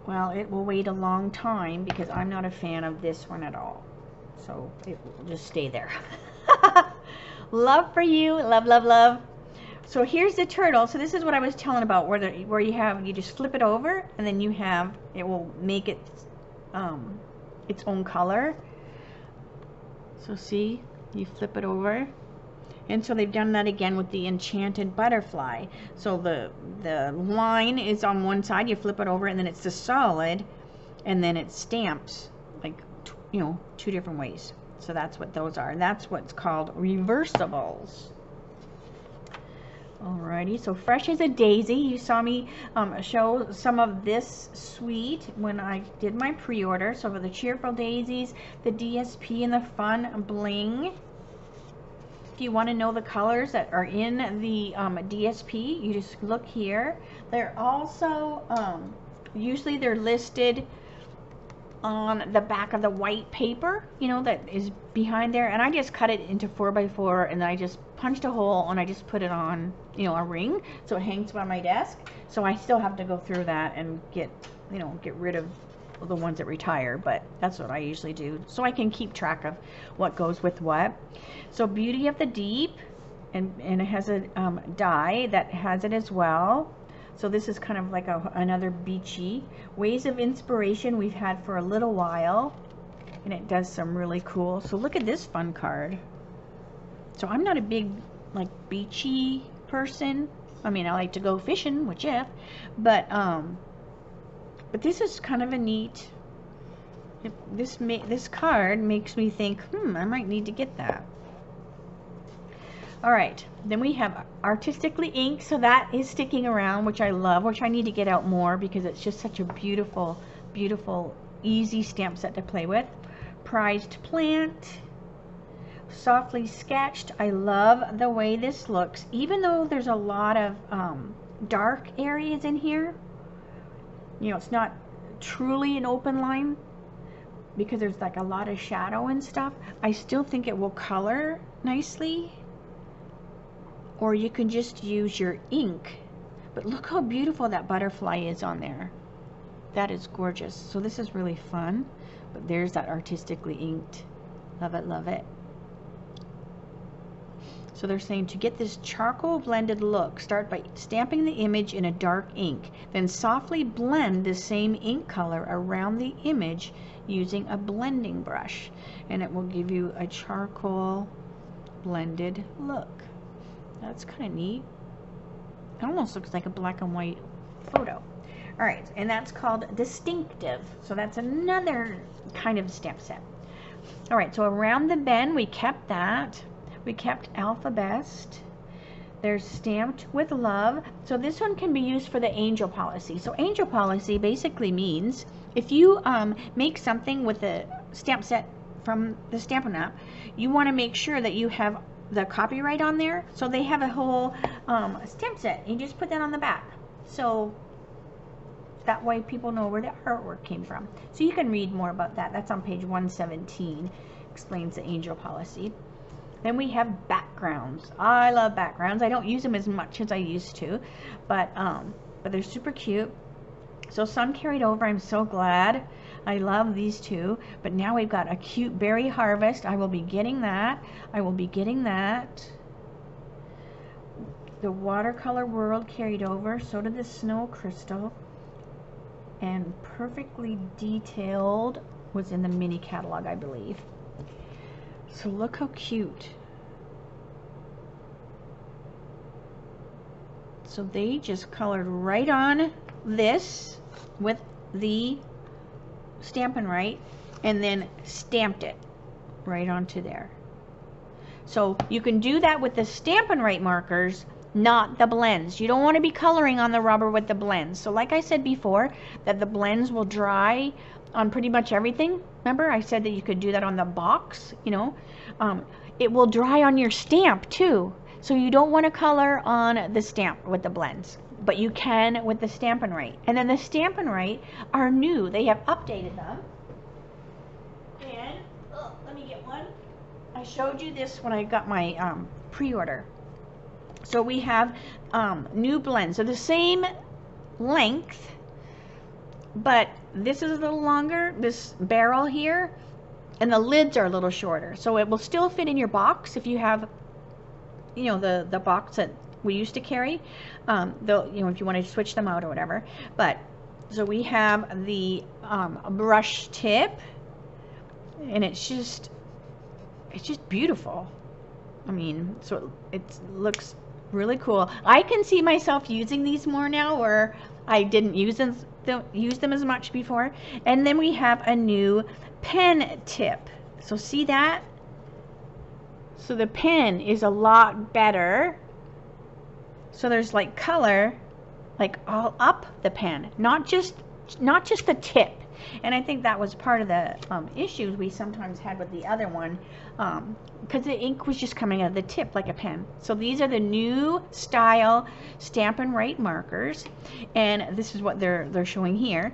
Well, it will wait a long time because I'm not a fan of this one at all. So it will just stay there. Love for you, love, love, love. So here's the turtle. So this is what I was telling about, where you have, you just flip it over and then you have, it will make it its own color. So see, you flip it over. And so they've done that again with the enchanted butterfly. So the line is on one side, you flip it over and then it's the solid, and then it stamps, like, you know, two different ways. So that's what those are. And that's what's called reversibles. Alrighty, so fresh as a daisy. You saw me show some of this suite when I did my pre-order. So for the cheerful daisies, the DSP, and the fun bling. If you want to know the colors that are in the DSP, you just look here. They're also usually they're listed on the back of the white paper, you know, that is behind there. And I just cut it into 4x4, and then I just punched a hole and I just put it on, you know, a ring, so it hangs by my desk. So I still have to go through that and get, you know, get rid of the ones that retire, but that's what I usually do so I can keep track of what goes with what. So Beauty of the Deep, and it has a die that has it as well. So this is kind of like another beachy. Ways of Inspiration we've had for a little while, and it does some really cool. So look at this fun card. So I'm not a big, like, beachy person. I mean, I like to go fishing with Jeff, but this is kind of a neat. This card makes me think, I might need to get that. All right, then we have Artistically Inked. So that is sticking around, which I love, which I need to get out more because it's just such a beautiful, beautiful, easy stamp set to play with. Prized Plant. Softly Sketched. I love the way this looks, even though there's a lot of dark areas in here. You know, it's not truly an open line because there's like a lot of shadow and stuff. I still think it will color nicely, or you can just use your ink. But look how beautiful that butterfly is on there. That is gorgeous. So this is really fun. But there's that Artistically Inked. Love it, love it. So they're saying to get this charcoal blended look, start by stamping the image in a dark ink, then softly blend the same ink color around the image using a blending brush, and it will give you a charcoal blended look. That's kind of neat. It almost looks like a black and white photo. All right, and that's called Distinctive. So that's another kind of stamp set. All right, so Around the Bend, we kept that. We kept Alphabest. There's Stamped with Love. So this one can be used for the angel policy. So angel policy basically means if you make something with a stamp set from the Stampin' Up!, you want to make sure that you have the copyright on there. So they have a whole stamp set. You just put that on the back. So that way people know where the artwork came from. So you can read more about that. That's on page 117. Explains the angel policy. Then we have backgrounds. I love backgrounds. I don't use them as much as I used to, but they're super cute. So some carried over. I'm so glad. I love these two. But now we've got a cute berry harvest. I will be getting that. I will be getting that. The watercolor world carried over. So did the snow crystal. And perfectly detailed was in the mini catalog, I believe. So look how cute. So they just colored right on this with the Stampin' Right and then stamped it right onto there. So you can do that with the Stampin' Right markers, not the blends. You don't want to be coloring on the rubber with the blends. So like I said before, that the blends will dry on pretty much everything. Remember I said that you could do that on the box, you know. It will dry on your stamp too. So you don't want to color on the stamp with the blends, but you can with the Stampin' Right. And then the Stampin' Right are new. They have updated them. And, oh, let me get one. I showed you this when I got my pre-order. So we have new blends. So the same length, but this is a little longer, this barrel here, and the lids are a little shorter. So it will still fit in your box if you have, you know, the box that we used to carry, though, you know, if you want to switch them out or whatever. But so we have the brush tip, and it's just beautiful. I mean, so it looks really cool. I can see myself using these more now, where I didn't use them as much before. And then we have a new pen tip. So see that? So the pen is a lot better. So there's like color, like all up the pen, not just the tip. And I think that was part of the issues we sometimes had with the other one, because the ink was just coming out of the tip like a pen. So these are the new style Stampin' Right markers, and this is what they're showing here.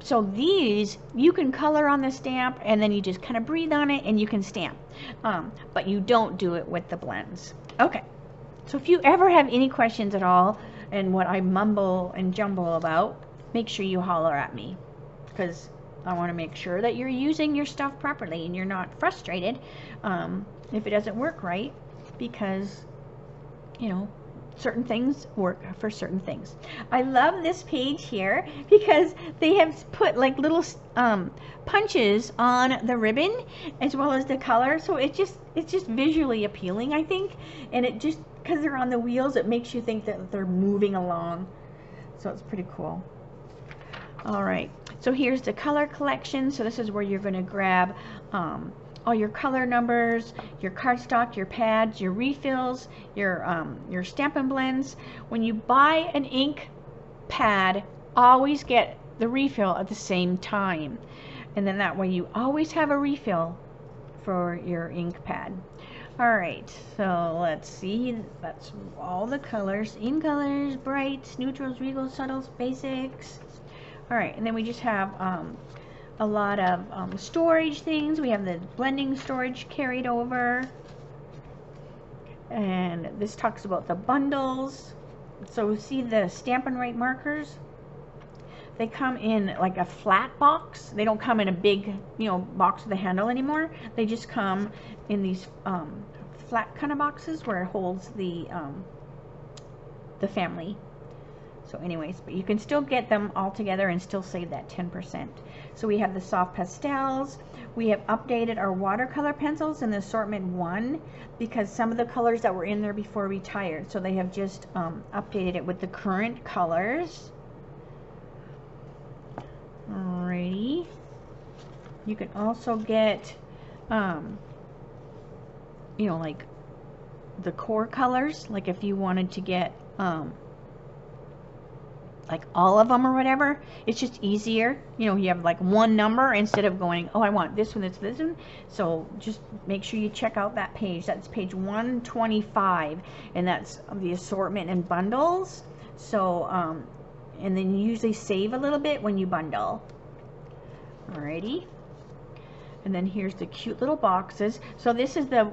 So these you can color on the stamp, and then you just kind of breathe on it, and you can stamp. But you don't do it with the blends. Okay. So if you ever have any questions at all, and what I mumble and jumble about, make sure you holler at me, because I want to make sure that you're using your stuff properly and you're not frustrated if it doesn't work right, because, you know, certain things work for certain things. I love this page here because they have put like little punches on the ribbon as well as the color, so it's just visually appealing, I think. And it just, because they're on the wheels, it makes you think that they're moving along, so it's pretty cool. All right, so here's the color collection. So this is where you're going to grab all your color numbers, your cardstock, your pads, your refills, your Stampin' blends. When you buy an ink pad, always get the refill at the same time, and then that way you always have a refill for your ink pad. All right, so let's see. That's all the colors: in colors, brights, neutrals, regals, subtles, basics. All right, and then we just have a lot of storage things. We have the blending storage carried over. And this talks about the bundles. So we see the Stampin' Right markers. They come in like a flat box. They don't come in a big, you know, box with a handle anymore. They just come in these flat kind of boxes where it holds the family. So anyways, but you can still get them all together and still save that 10%. So we have the soft pastels. We have updated our watercolor pencils in the assortment 1 because some of the colors that were in there before retired. So they have just updated it with the current colors. Alrighty. You can also get, you know, like the core colors. Like if you wanted to get, like all of them or whatever, it's just easier, you know. You have like one number instead of going, oh, I want this one, this one. So just make sure you check out that page. That's page 125, and that's the assortment and bundles. So and then you usually save a little bit when you bundle. Alrighty, and then here's the cute little boxes. So this is the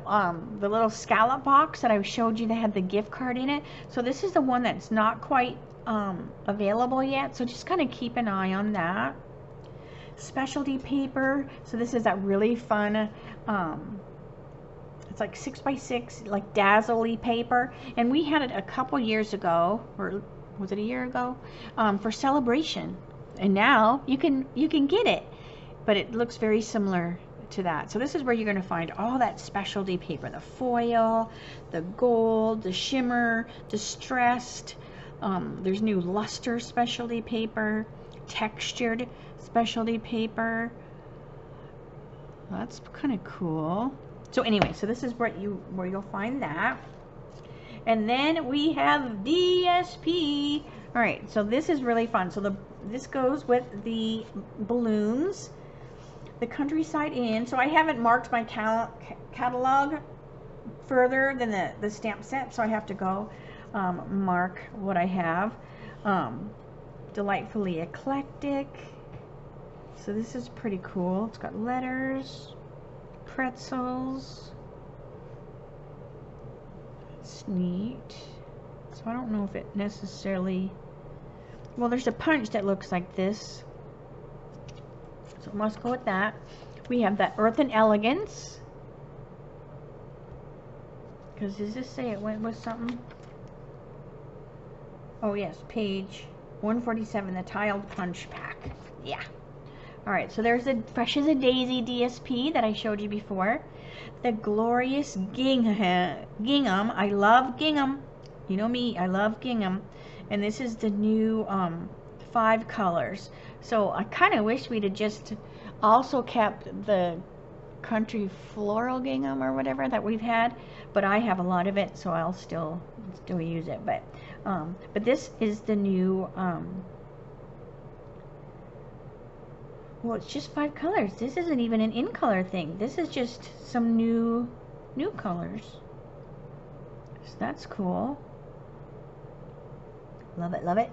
little scallop box that I showed you that had the gift card in it. So this is the one that's not quite available yet, so just kind of keep an eye on that. Specialty paper, so this is that really fun it's like 6x6 like dazzly paper, and we had it a couple years ago, or was it a year ago, for celebration, and now you can get it, but it looks very similar to that. So this is where you're going to find all that specialty paper: the foil, the gold, the shimmer, the stressed, There's new luster specialty paper, textured specialty paper. That's kind of cool. So anyway, so this is where you'll find that. And then we have DSP. All right, so this is really fun. So this goes with the balloons, the Countryside Inn. So I haven't marked my catalog further than the stamp set, so I have to go mark what I have. Delightfully Eclectic. So this is pretty cool. It's got letters, pretzels. It's neat. So I don't know if it necessarily, well, there's a punch that looks like this, so it must go with that. We have that Earth and Elegance, because does this say it went with something? Oh yes, page 147, the tiled punch pack. Yeah. All right, so there's the Fresh as a Daisy DSP that I showed you before. The Glorious Gingham. I love gingham. You know me, I love gingham. And this is the new 5 colors. So I kind of wish we'd have just also kept the country floral gingham or whatever that we've had, but I have a lot of it, so I'll still use it. But this is the new. Well, it's just 5 colors. This isn't even an in color thing. This is just some new colors. So that's cool. Love it, love it.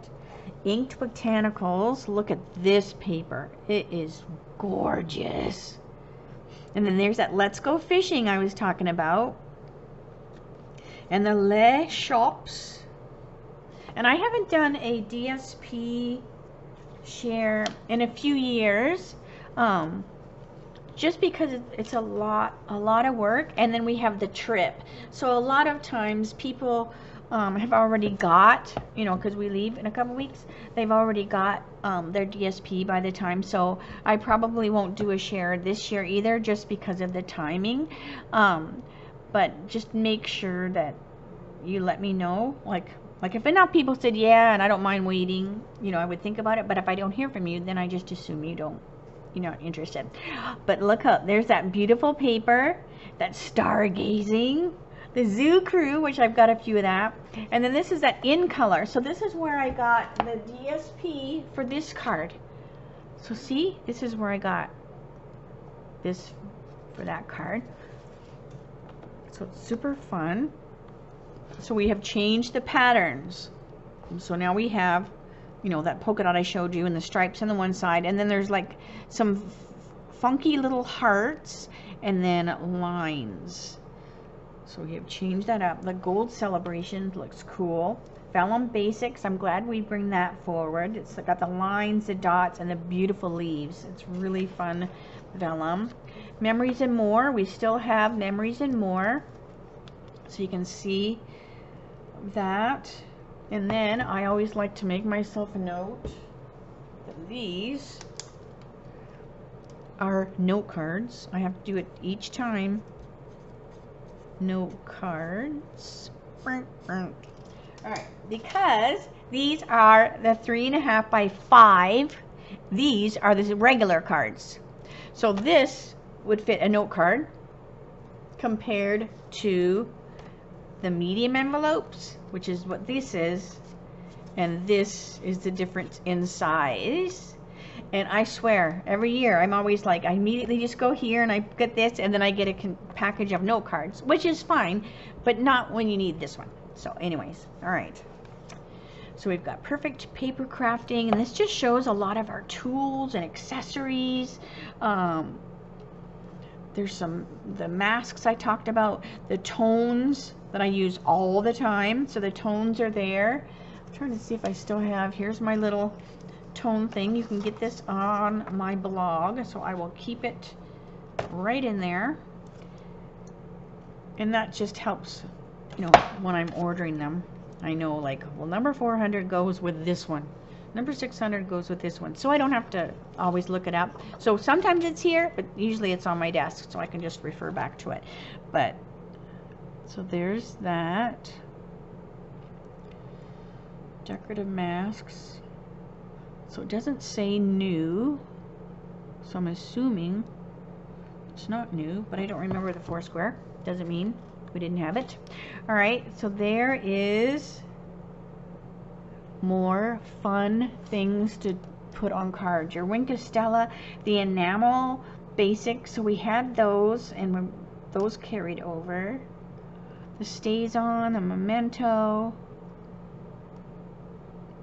Inked Botanicals. Look at this paper. It is gorgeous. And then there's that Let's Go Fishing I was talking about. And the Les Shops. And I haven't done a DSP share in a few years, just because it's a lot of work. And then we have the trip, so a lot of times people have already got, you know, because we leave in a couple weeks, they've already got their DSP by the time. So I probably won't do a share this year either, just because of the timing. But just make sure that you let me know, like if enough people said yeah, and I don't mind waiting, you know, I would think about it. But if I don't hear from you, then I just assume you're not interested. But look up, there's that beautiful paper, that stargazing, the Zoo Crew, which I've got a few of that. And then this is that in color. So this is where I got the DSP for this card. So see, this is where I got this for that card. So it's super fun. So we have changed the patterns. So now we have, you know, that polka dot I showed you and the stripes on the one side, and then there's like some funky little hearts and then lines. So we have changed that up. The Gold Celebration looks cool. Vellum Basics, I'm glad we bring that forward. It's got the lines, the dots, and the beautiful leaves. It's really fun vellum. Memories and More, we still have Memories and More. So you can see that. And then I always like to make myself a note that these are note cards. I have to do it each time. Note cards. Alright, because these are the 3.5 by 5. These are the regular cards. So this would fit a note card compared to the medium envelopes, which is what this is, and this is the difference in size. And I swear, every year I'm always like, I immediately just go here and I get this, and then I get a package of note cards, which is fine, but not when you need this one. So anyways, all right, so we've got Perfect Paper Crafting, and this just shows a lot of our tools and accessories. There's the masks I talked about, the tones that I use all the time. So the tones are there. I'm trying to see if I still have, here's my little tone thing. You can get this on my blog, so I will keep it right in there. And that just helps, you know, when I'm ordering them. I know, like, well, number 400 goes with this one. Number 600 goes with this one. So I don't have to always look it up. So sometimes it's here, but usually it's on my desk, so I can just refer back to it. But so there's that. decorative masks. So it doesn't say new, so I'm assuming it's not new, but I don't remember the Foursquare. Doesn't mean we didn't have it. All right, so there is more fun things to put on cards. Your Winkostella, the enamel basics, so we had those and those carried over. The stays on, the memento,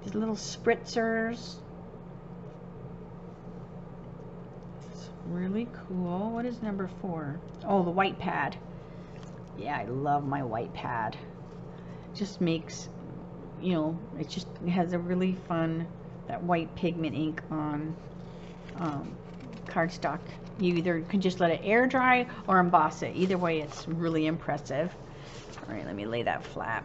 these little spritzers. It's really cool. What is number 4? Oh, the white pad. Yeah, I love my white pad. Just makes, you know, it just has a really fun, that white pigment ink on cardstock. You either can just let it air dry or emboss it. Either way, it's really impressive. All right, let me lay that flat.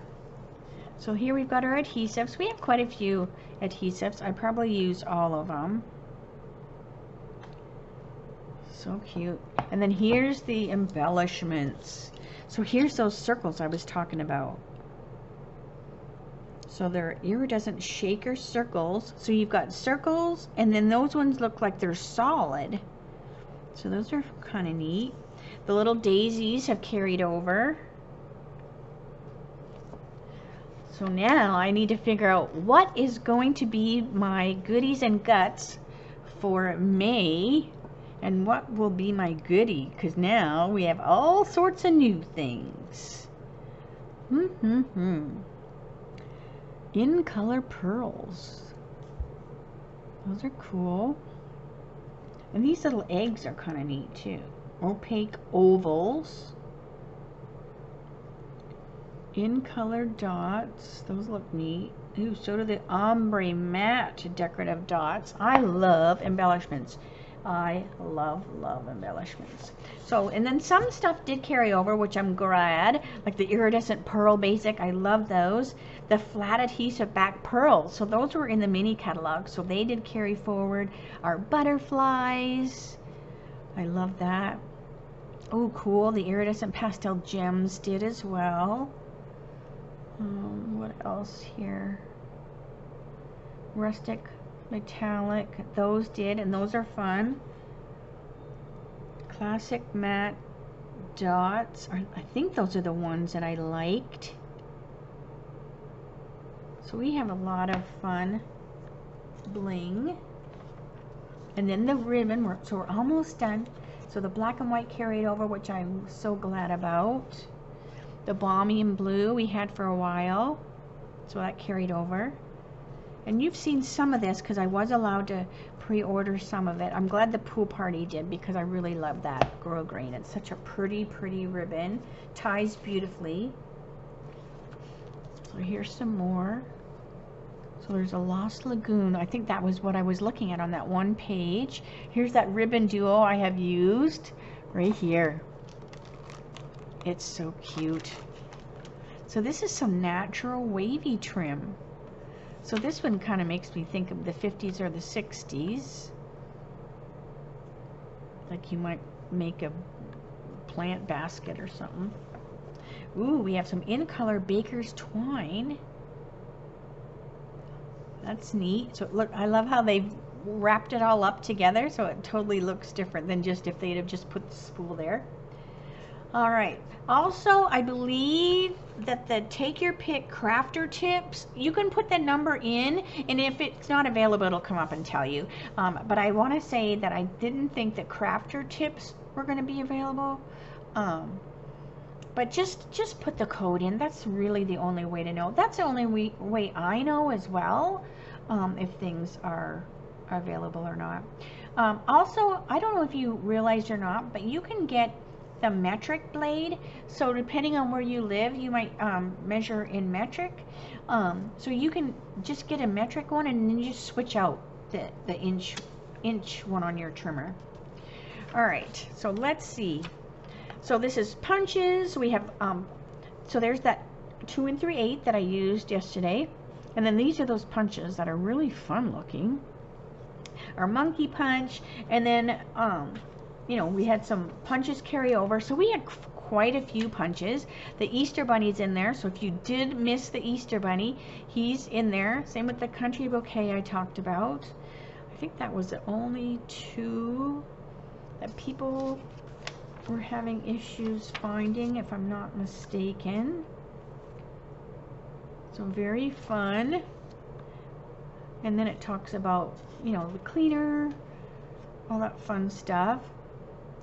So here we've got our adhesives. We have quite a few adhesives. I probably used all of them. So cute. And then here's the embellishments. So here's those circles I was talking about. So they're iridescent shaker circles. So you've got circles, and then those ones look like they're solid. So those are kind of neat. The little daisies have carried over. So now I need to figure out what is going to be my goodies and guts for May, and what will be my goodie, because now we have all sorts of new things. In color pearls. Those are cool. And these little eggs are kind of neat too. Opaque ovals. In color dots, those look neat. Ooh, so do the ombre matte decorative dots. I love embellishments. I love embellishments. So, and then some stuff did carry over, which I'm glad, like the iridescent pearl basic. I love those. The flat adhesive back pearls. So those were in the mini catalog. So they did carry forward. Our butterflies. I love that. Oh, cool. The iridescent pastel gems did as well. What else here? Rustic, metallic, those did, and those are fun. Classic matte dots, I think those are the ones that I liked. So we have a lot of fun bling. And then the ribbon, so we're almost done. So the black and white carried over, which I'm so glad about. The balmy and blue we had for a while, so that carried over. And you've seen some of this because I was allowed to pre-order some of it. I'm glad the pool party did because I really love that Girl Green. It's such a pretty, pretty ribbon. Ties beautifully. So here's some more. So there's a Lost Lagoon. I think that was what I was looking at on that one page. Here's that ribbon duo I have used right here. It's so cute. So this is some natural wavy trim. So this one kind of makes me think of the 50s or the 60s. Like you might make a plant basket or something. Ooh, we have some in color baker's twine. That's neat. So look, I love how they've wrapped it all up together, so it totally looks different than just if they'd have just put the spool there. All right. Also, I believe that the Take Your Pick Crafter Tips, you can put the number in, and if it's not available, it'll come up and tell you. But I want to say that I didn't think that Crafter Tips were going to be available. But just put the code in. That's really the only way to know. That's the only way I know as well, if things are available or not. Also, I don't know if you realized or not, but you can get the metric blade. So depending on where you live, you might measure in metric. So you can just get a metric one and then just switch out the inch one on your trimmer. All right, so let's see. So this is punches. We have, so there's that 2 3/8 that I used yesterday. And then these are those punches that are really fun looking. Our monkey punch, and then you know, we had some punches carry over, so we had quite a few punches. The Easter Bunny's in there, so if you did miss the Easter Bunny, he's in there. Same with the country bouquet I talked about. I think that was the only two that people were having issues finding, if I'm not mistaken. So very fun. And then it talks about, you know, the cleaner, all that fun stuff.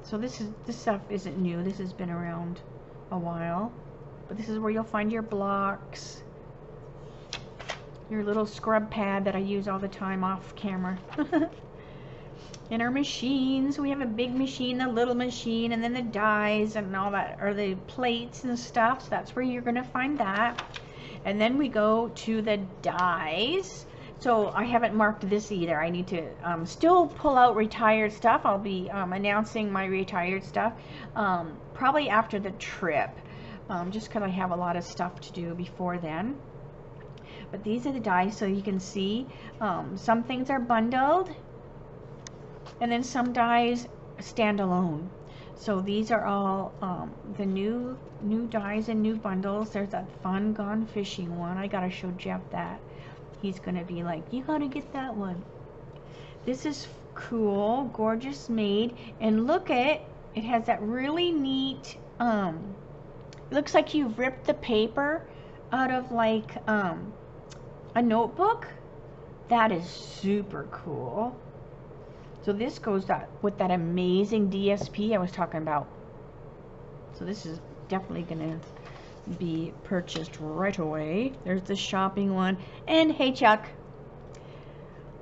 So this stuff isn't new. This has been around a while. But this is where you'll find your blocks, your little scrub pad that I use all the time off camera. And our machines. We have a big machine, a little machine, and then the dies and all that, or the plates and stuff. So that's where you're going to find that. And then we go to the dies. So I haven't marked this either. I need to still pull out retired stuff. I'll be announcing my retired stuff probably after the trip, just because I have a lot of stuff to do before then. But these are the dies, so you can see some things are bundled, and then some dies stand alone. So these are all the new dies and new bundles. There's that fun gone fishing one. I gotta show Jeff that. He's gonna be like, you gotta get that one. This is cool, gorgeous made, and look at it, has that really neat. It looks like you've ripped the paper out of like a notebook. That is super cool. So this goes with that amazing DSP I was talking about. So this is definitely gonna be purchased right away. There's the shopping one. And hey Chuck,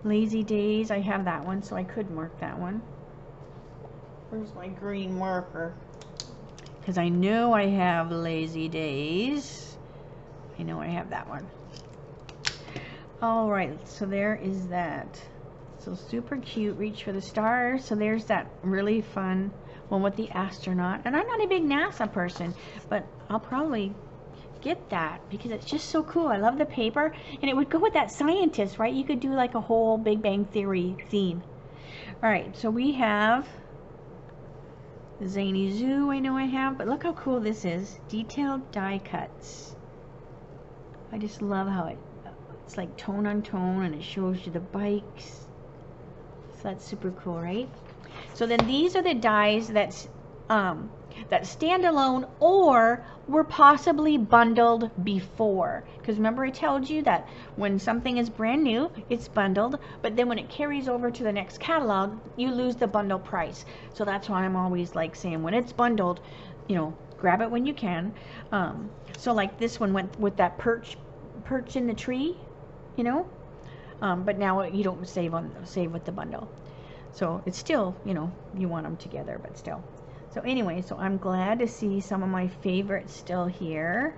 lazy days, I have that one, so I could mark that one. Where's my green marker? Because I know I have lazy days. I know I have that one. All right, so there is that. So super cute, reach for the stars. So there's that really fun one with the astronaut. And I'm not a big NASA person, but I'll probably get that because it's just so cool. I love the paper, and it would go with that scientist, right? You could do like a whole Big Bang Theory theme. All right, so we have the Zany Zoo. I know I have, but look how cool this is. Detailed die cuts. I just love how it's like tone on tone, and it shows you the bikes. So that's super cool, right? So then these are the dies that stand alone or were possibly bundled before. Because remember I told you that when something is brand new, it's bundled, but then when it carries over to the next catalog, you lose the bundle price. So that's why I'm always like saying when it's bundled, you know, grab it when you can. So like this one went with that perch in the tree, you know, but now you don't save with the bundle. So it's still, you know, you want them together, but still. So anyway, so I'm glad to see some of my favorites still here.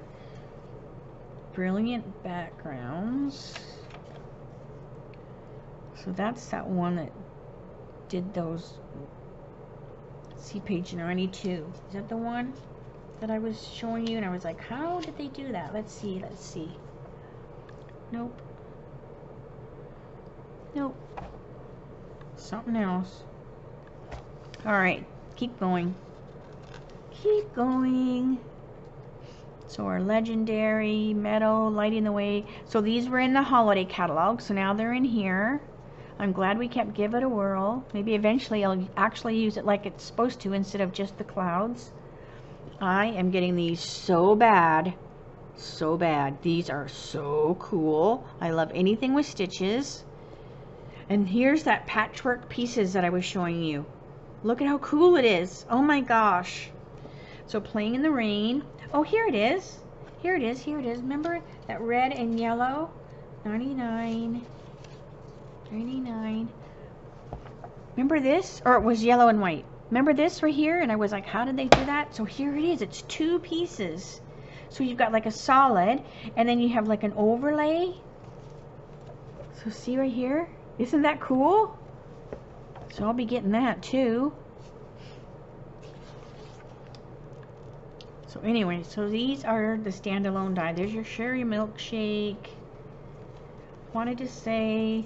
Brilliant backgrounds. So that's that one that did those. Let's see, page 92. Is that the one that I was showing you? And I was like, how did they do that? Let's see, let's see. Nope. Nope. Something else. All right, keep going, keep going. So our legendary meadow lighting the way. So these were in the holiday catalog, so now they're in here. I'm glad we kept Give It a Whirl. Maybe eventually I'll actually use it like it's supposed to instead of just the clouds. I am getting these so bad, so bad. These are so cool. I love anything with stitches. And here's that patchwork pieces that I was showing you. Look at how cool it is. Oh my gosh. So playing in the rain. Oh, here it is. Here it is. Here it is. Remember that red and yellow? 99. 99. Remember this? Or it was yellow and white. Remember this right here? And I was like, how did they do that? So here it is. It's two pieces. So you've got like a solid, and then you have like an overlay. So see right here? Isn't that cool? So I'll be getting that too. So anyway, so these are the standalone die. There's your sherry milkshake. Wanted to say,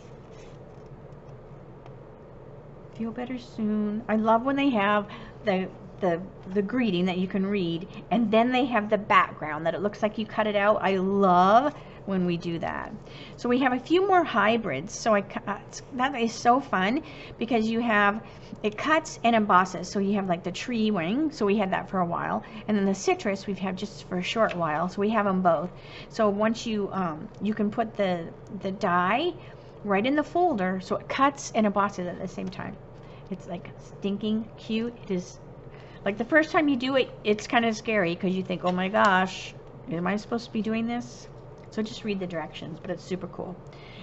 feel better soon. I love when they have the the greeting that you can read, and then they have the background that it looks like you cut it out. I love when we do that. So we have a few more hybrids. So that is so fun because you have, it cuts and embosses. So you have like the tree wing, so we had that for a while. And then the citrus we've had just for a short while. So we have them both. So once you, you can put the die right in the folder so it cuts and embosses at the same time. It's like stinking cute. It is, like the first time you do it, it's kind of scary because you think, oh my gosh, am I supposed to be doing this? So just read the directions, but it's super cool.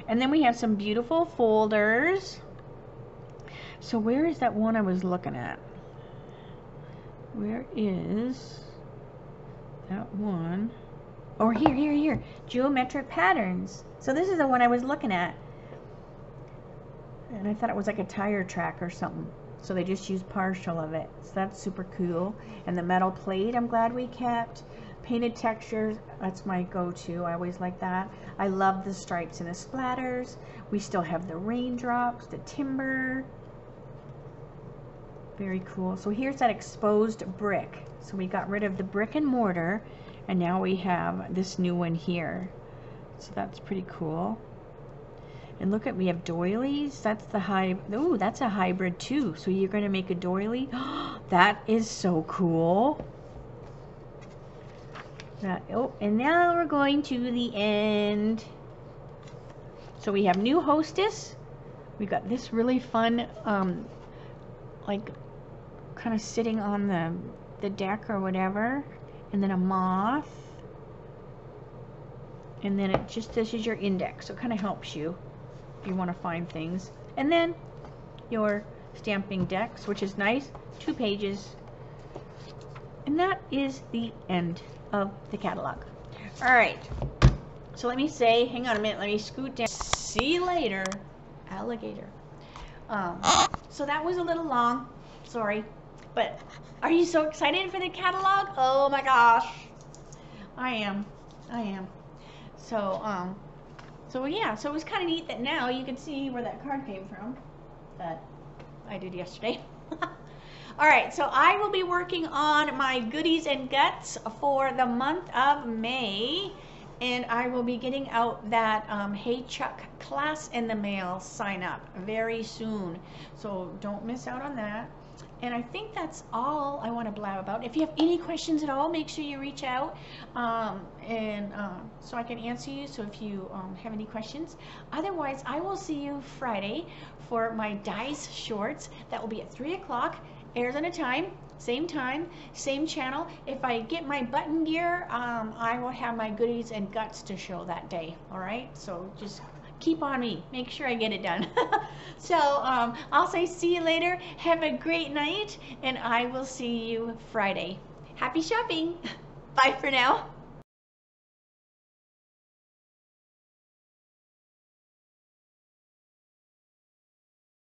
And then we have some beautiful folders. So where is that one I was looking at? Where is that one? Or here, geometric patterns. So this is the one I was looking at. And I thought it was like a tire track or something. So they just used partial of it. So that's super cool. And the metal plate, I'm glad we kept. Painted textures, that's my go-to. I always like that. I love the stripes and the splatters. We still have the raindrops, the timber. Very cool. So here's that exposed brick. So we got rid of the brick and mortar, and now we have this new one here. So that's pretty cool. And look at, we have doilies. That's the hybrid. Oh, that's a hybrid too. So you're going to make a doily. That is so cool. Oh, and now we're going to the end. So we have new hostess. We got this really fun, like kind of sitting on the deck or whatever, and then a moth, and then it just, this is your index, so it kind of helps you if you want to find things. And then your stamping decks, which is nice, 2 pages, and that is the end of the catalog. All right, so let me say, hang on a minute, let me scoot down. See you later, alligator. So that was a little long, sorry, but are you so excited for the catalog? Oh my gosh, I am. So so yeah, so it was kind of neat that now you can see where that card came from that I did yesterday. All right, so I will be working on my goodies and guts for the month of May, and I will be getting out that Hey Chuck class in the mail sign up very soon. So don't miss out on that. And I think that's all I want to blab about. If you have any questions at all, make sure you reach out so I can answer you. So if you have any questions, otherwise I will see you Friday for my dice shorts. That will be at 3 o'clock. Arizona time, same channel. If I get my button gear, I will have my goodies and guts to show that day, all right? So just keep on me, make sure I get it done. So I'll say see you later, have a great night, and I will see you Friday. Happy shopping, bye for now.